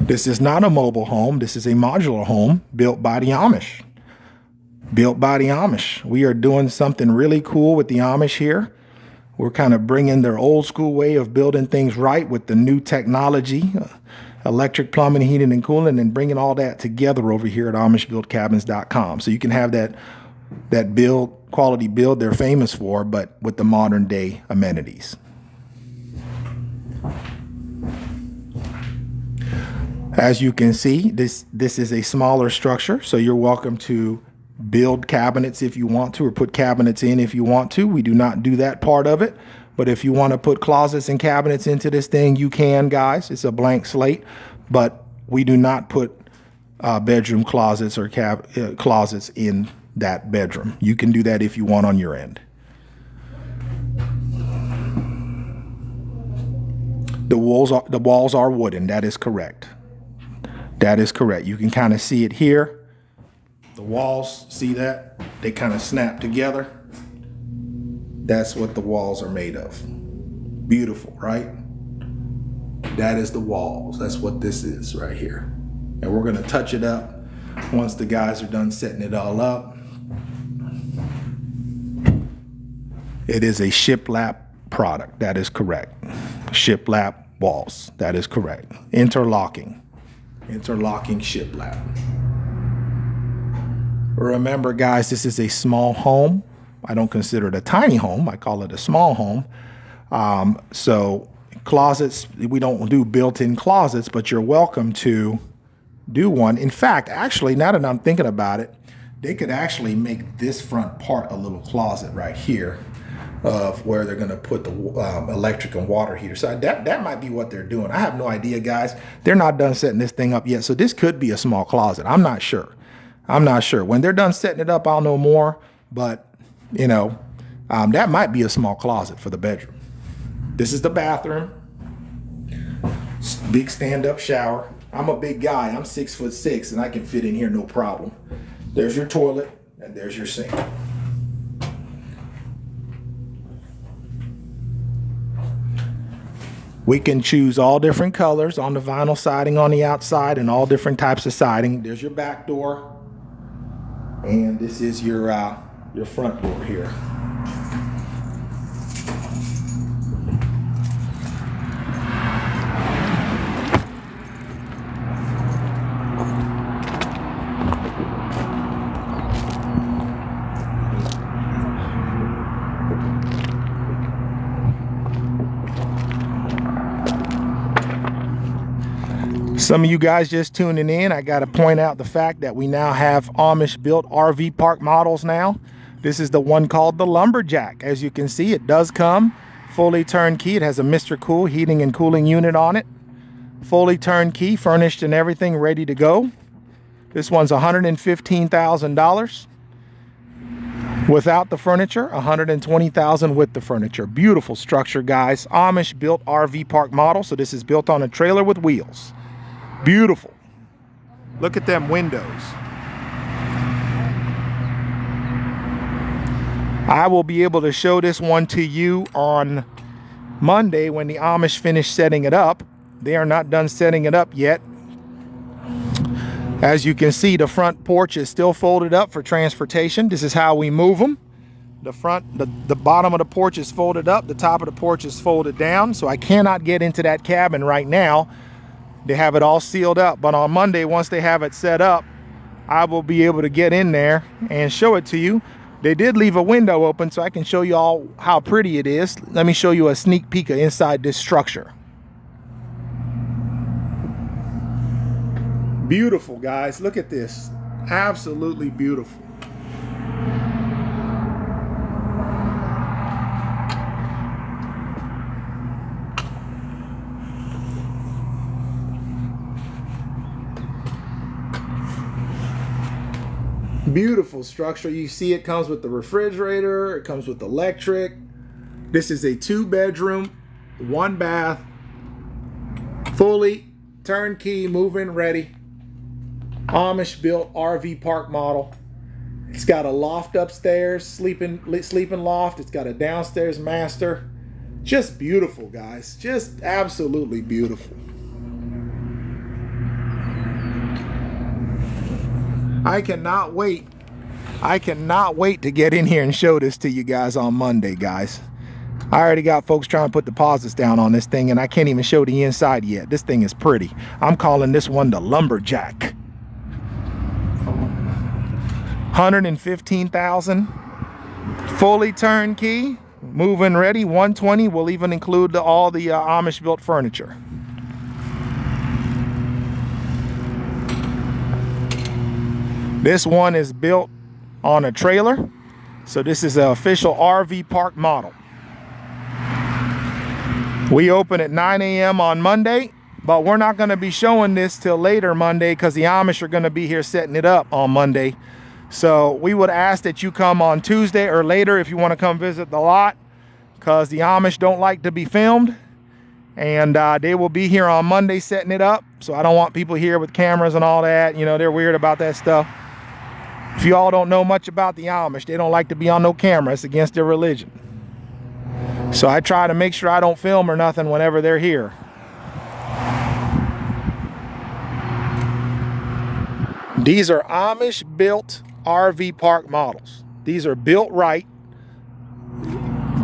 This is not a mobile home. This is a modular home built by the Amish. Built by the Amish. We are doing something really cool with the Amish here. We're kind of bringing their old school way of building things right with the new technology, electric, plumbing, heating, and cooling, and bringing all that together over here at AmishBuiltCabins.com. So you can have that build, quality build they're famous for, but with the modern day amenities. As you can see, this is a smaller structure, so you're welcome to build cabinets if you want to, or put cabinets in if you want to. We do not do that part of it, but if you want to put closets and cabinets into this thing, you can, guys. It's a blank slate, but we do not put bedroom closets or closets in that bedroom. You can do that if you want on your end. The walls are wooden. That is correct. That is correct. You can kind of see it here. The walls, see that? They kind of snap together. That's what the walls are made of. Beautiful, right? That is the walls. That's what this is right here. And we're going to touch it up once the guys are done setting it all up. It is a shiplap product. That is correct. Shiplap walls. That is correct. Interlocking shiplap. Remember, guys, this is a small home. I don't consider it a tiny home. I call it a small home. So closets, we don't do built-in closets, but you're welcome to do one. In fact, actually, now that I'm thinking about it, they could actually make this front part a little closet right here, of where they're going to put the electric and water heater. So that might be what they're doing. I have no idea, guys. They're not done setting this thing up yet. So this could be a small closet. I'm not sure. I'm not sure. When they're done setting it up, I'll know more. But, you know, that might be a small closet for the bedroom. This is the bathroom. Big stand-up shower. I'm a big guy. I'm 6'6" and I can fit in here no problem. There's your toilet and there's your sink. We can choose all different colors on the vinyl siding on the outside and all different types of siding. There's your back door. And this is your front door here. Some of you guys just tuning in, I got to point out the fact that we now have Amish built RV park models now. This is the one called the Lumberjack. As you can see, it does come fully turnkey. It has a Mr. Cool heating and cooling unit on it. Fully turnkey, furnished and everything, ready to go. This one's $115,000 without the furniture, $120,000 with the furniture. Beautiful structure, guys. Amish built RV park model. So this is built on a trailer with wheels. Beautiful. Look at them windows. I will be able to show this one to you on Monday when the Amish finish setting it up. They are not done setting it up yet. As you can see, the front porch is still folded up for transportation. This is how we move them. The bottom of the porch is folded up. The top of the porch is folded down. So I cannot get into that cabin right now. They have it all sealed up, but on Monday, once they have it set up, I will be able to get in there and show it to you. They did leave a window open so I can show you all how pretty it is. Let me show you a sneak peek inside this structure. Beautiful, guys. Look at this. Absolutely beautiful. Beautiful structure. You see it comes with the refrigerator, it comes with electric. This is a 2-bedroom, 1-bath, fully turnkey, move-in ready, Amish built RV park model. It's got a loft upstairs, sleeping loft. It's got a downstairs master. Just beautiful, guys. Just absolutely beautiful. I cannot wait to get in here and show this to you guys on Monday, guys. I already got folks trying to put deposits down on this thing, and I can't even show the inside yet. This thing is pretty. I'm calling this one the Lumberjack. $115,000, fully turnkey, move-in ready, $120,000. We'll even include all the Amish built furniture. This one is built on a trailer, so this is an official RV park model. We open at 9 a.m. on Monday, but we're not going to be showing this till later Monday because the Amish are going to be here setting it up on Monday. So we would ask that you come on Tuesday or later if you want to come visit the lot, because the Amish don't like to be filmed, and they will be here on Monday setting it up. So I don't want people here with cameras and all that. You know, they're weird about that stuff. If you all don't know much about the Amish, they don't like to be on no camera. It's against their religion. So I try to make sure I don't film or nothing whenever they're here. These are Amish built RV park models. These are built right,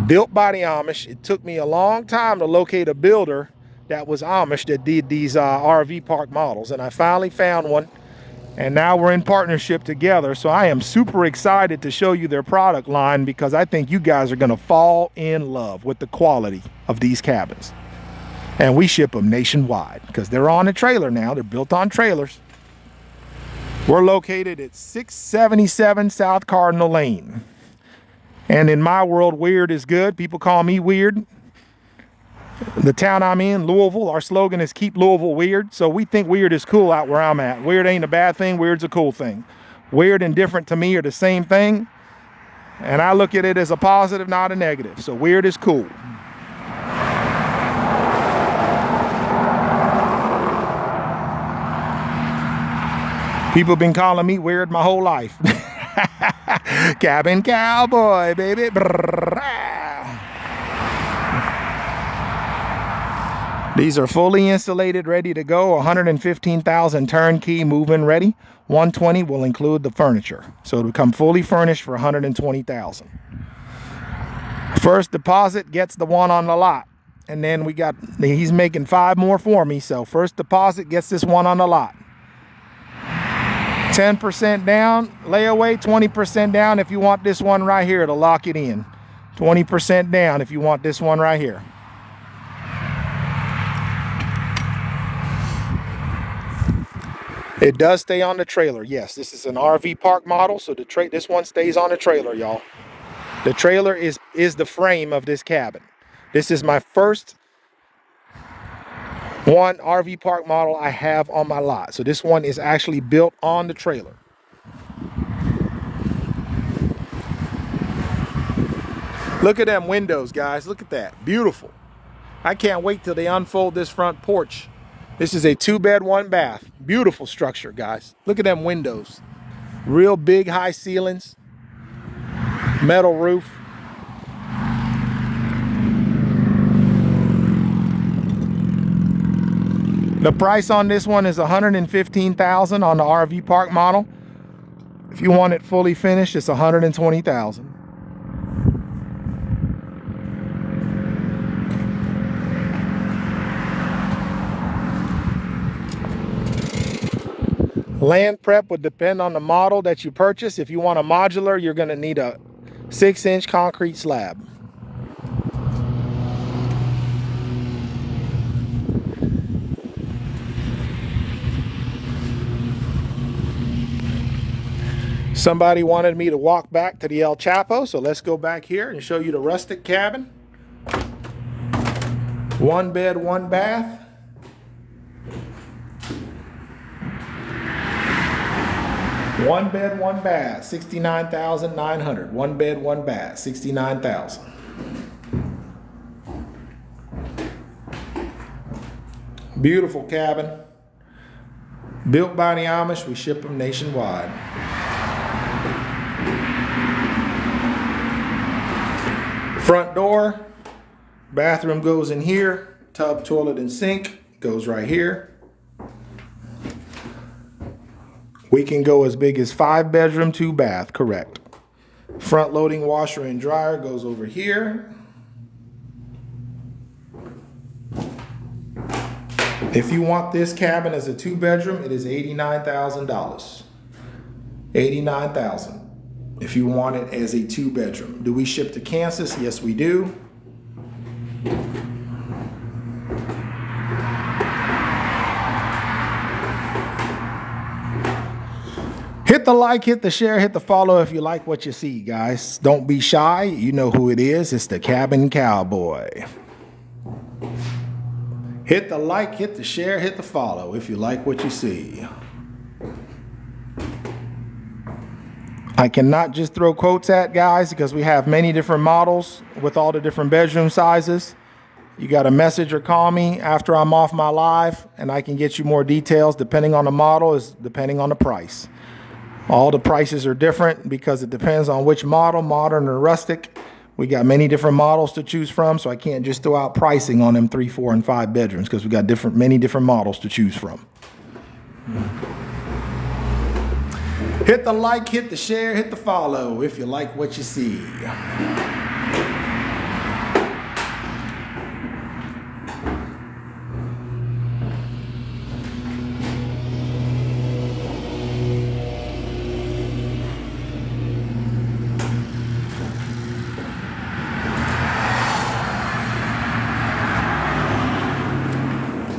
built by the Amish. It took me a long time to locate a builder that was Amish that did these RV park models. And I finally found one. And now we're in partnership together. So I am super excited to show you their product line, because I think you guys are going to fall in love with the quality of these cabins. And we ship them nationwide because they're on a trailer now. They're built on trailers. We're located at 677 South Cardinal Lane. And in my world, weird is good. People call me weird. The town I'm in, Louisville, our slogan is keep Louisville weird. So we think weird is cool out where I'm at. Weird ain't a bad thing. Weird's a cool thing. Weird and different to me are the same thing. And I look at it as a positive, not a negative. So weird is cool. People been calling me weird my whole life. Cabin Cowboy, baby. These are fully insulated, ready to go. 115,000 turnkey, move-in ready. 120 will include the furniture. So it'll come fully furnished for 120,000. First deposit gets the one on the lot. And then we got, he's making 5 more for me. So first deposit gets this one on the lot. 10% down, layaway, 20% down if you want this one right here to lock it in. 20% down if you want this one right here. It does stay on the trailer. Yes, this is an RV park model, so this one stays on the trailer, y'all. The trailer is the frame of this cabin. This is my first one RV park model I have on my lot. So this one is actually built on the trailer. Look at them windows, guys. Look at that. Beautiful. I can't wait till they unfold this front porch. This is a 2-bed, 1-bath. Beautiful structure, guys. Look at them windows. Real big high ceilings. Metal roof. The price on this one is $115,000 on the RV park model. If you want it fully finished, it's $120,000. Land prep would depend on the model that you purchase. If you want a modular, you're going to need a 6-inch concrete slab. Somebody wanted me to walk back to the El Chapo, so let's go back here and show you the rustic cabin. 1 bed, 1 bath. One bed, one bath, 69,900. 1 bed, 1 bath, 69,000. Beautiful cabin. Built by the Amish, we ship them nationwide. Front door, bathroom goes in here, tub, toilet, and sink goes right here. We can go as big as 5 bedroom, 2 bath, correct. Front loading washer and dryer goes over here. If you want this cabin as a 2-bedroom, it is $89,000. $89,000 if you want it as a 2-bedroom. Do we ship to Kansas? Yes, we do. Hit the like, hit the share, hit the follow if you like what you see, guys. Don't be shy. You know who it is. It's the Cabin Cowboy. Hit the like, hit the share, hit the follow if you like what you see. I cannot just throw quotes at guys because we have many different models with all the different bedroom sizes. You got to message or call me after I'm off my live, and I can get you more details depending on the model, depending on the price. All the prices are different because it depends on which model, modern or rustic. We got many different models to choose from, so I can't just throw out pricing on them 3, 4, and 5 bedrooms because we got many different models to choose from. Hit the like, hit the share, hit the follow if you like what you see.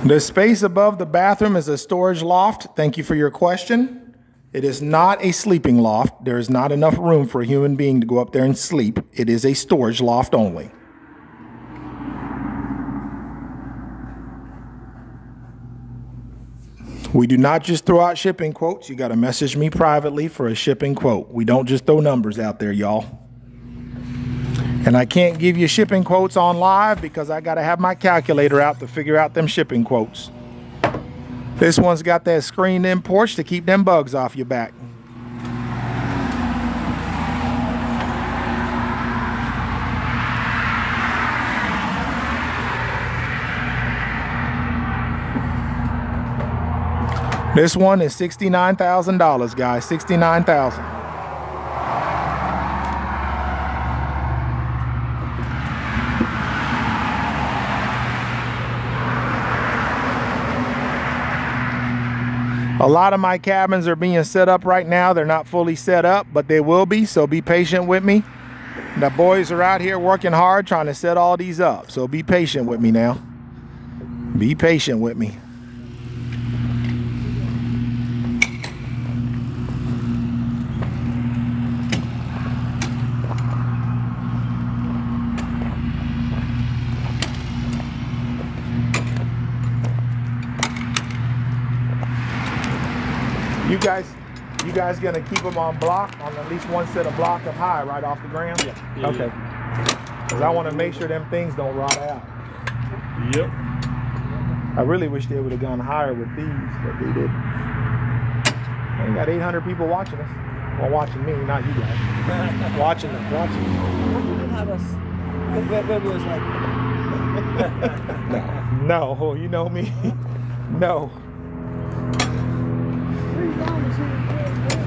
The space above the bathroom is a storage loft. Thank you for your question. It is not a sleeping loft. There is not enough room for a human being to go up there and sleep. It is a storage loft only. We do not just throw out shipping quotes. You got to message me privately for a shipping quote. We don't just throw numbers out there, y'all. And I can't give you shipping quotes on live because I got to have my calculator out to figure out them shipping quotes. This one's got that screened-in porch to keep them bugs off your back. This one is $69,000, guys, $69,000. A lot of my cabins are being set up right now. They're not fully set up, but they will be, so be patient with me. The boys are out here working hard trying to set all these up, so be patient with me now. Be patient with me. You guys gonna keep them on block, on at least one set of block up high right off the ground? Yeah. Yeah. Okay. Because I want to make sure them things don't rot out. Yep. I really wish they would have gone higher with these, but they didn't. We got 800 people watching us. Well, watching me, not you guys. Watching us, watching. You didn't have us. It was like... No, you know me. No.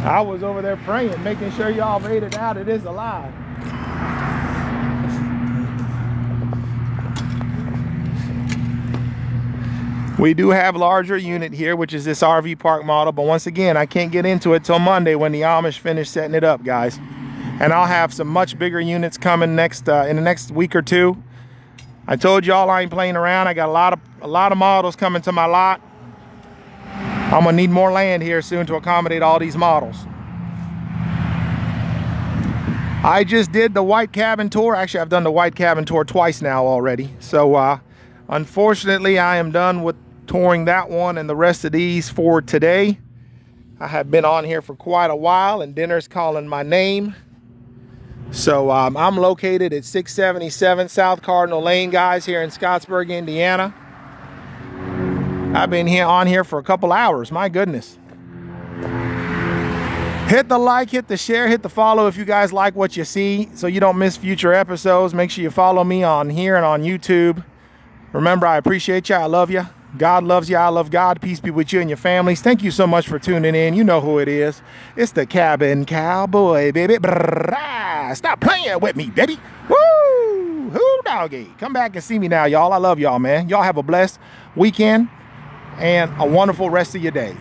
I was over there praying, making sure y'all made it out. It is alive. We do have larger unit here, which is this RV park model. But once again, I can't get into it till Monday when the Amish finish setting it up, guys. And I'll have some much bigger units coming next in the next week or two. I told y'all I ain't playing around. I got a lot of models coming to my lot. I'm gonna need more land here soon to accommodate all these models. I just did the white cabin tour. Actually, I've done the white cabin tour twice now already. So unfortunately, I am done with touring that one and the rest of these for today. I have been on here for quite a while and dinner's calling my name. So I'm located at 677 South Cardinal Lane, guys, here in Scottsburg, Indiana. I've been on here for a couple hours. My goodness. Hit the like, hit the share, hit the follow if you guys like what you see so you don't miss future episodes. Make sure you follow me on here and on YouTube. Remember, I appreciate you. I love you. God loves you. I love God. Peace be with you and your families. Thank you so much for tuning in. You know who it is. It's the Cabin Cowboy, baby. Stop playing with me, baby. Woo! Hoo doggy. Come back and see me now, y'all. I love y'all, man. Y'all have a blessed weekend and a wonderful rest of your day.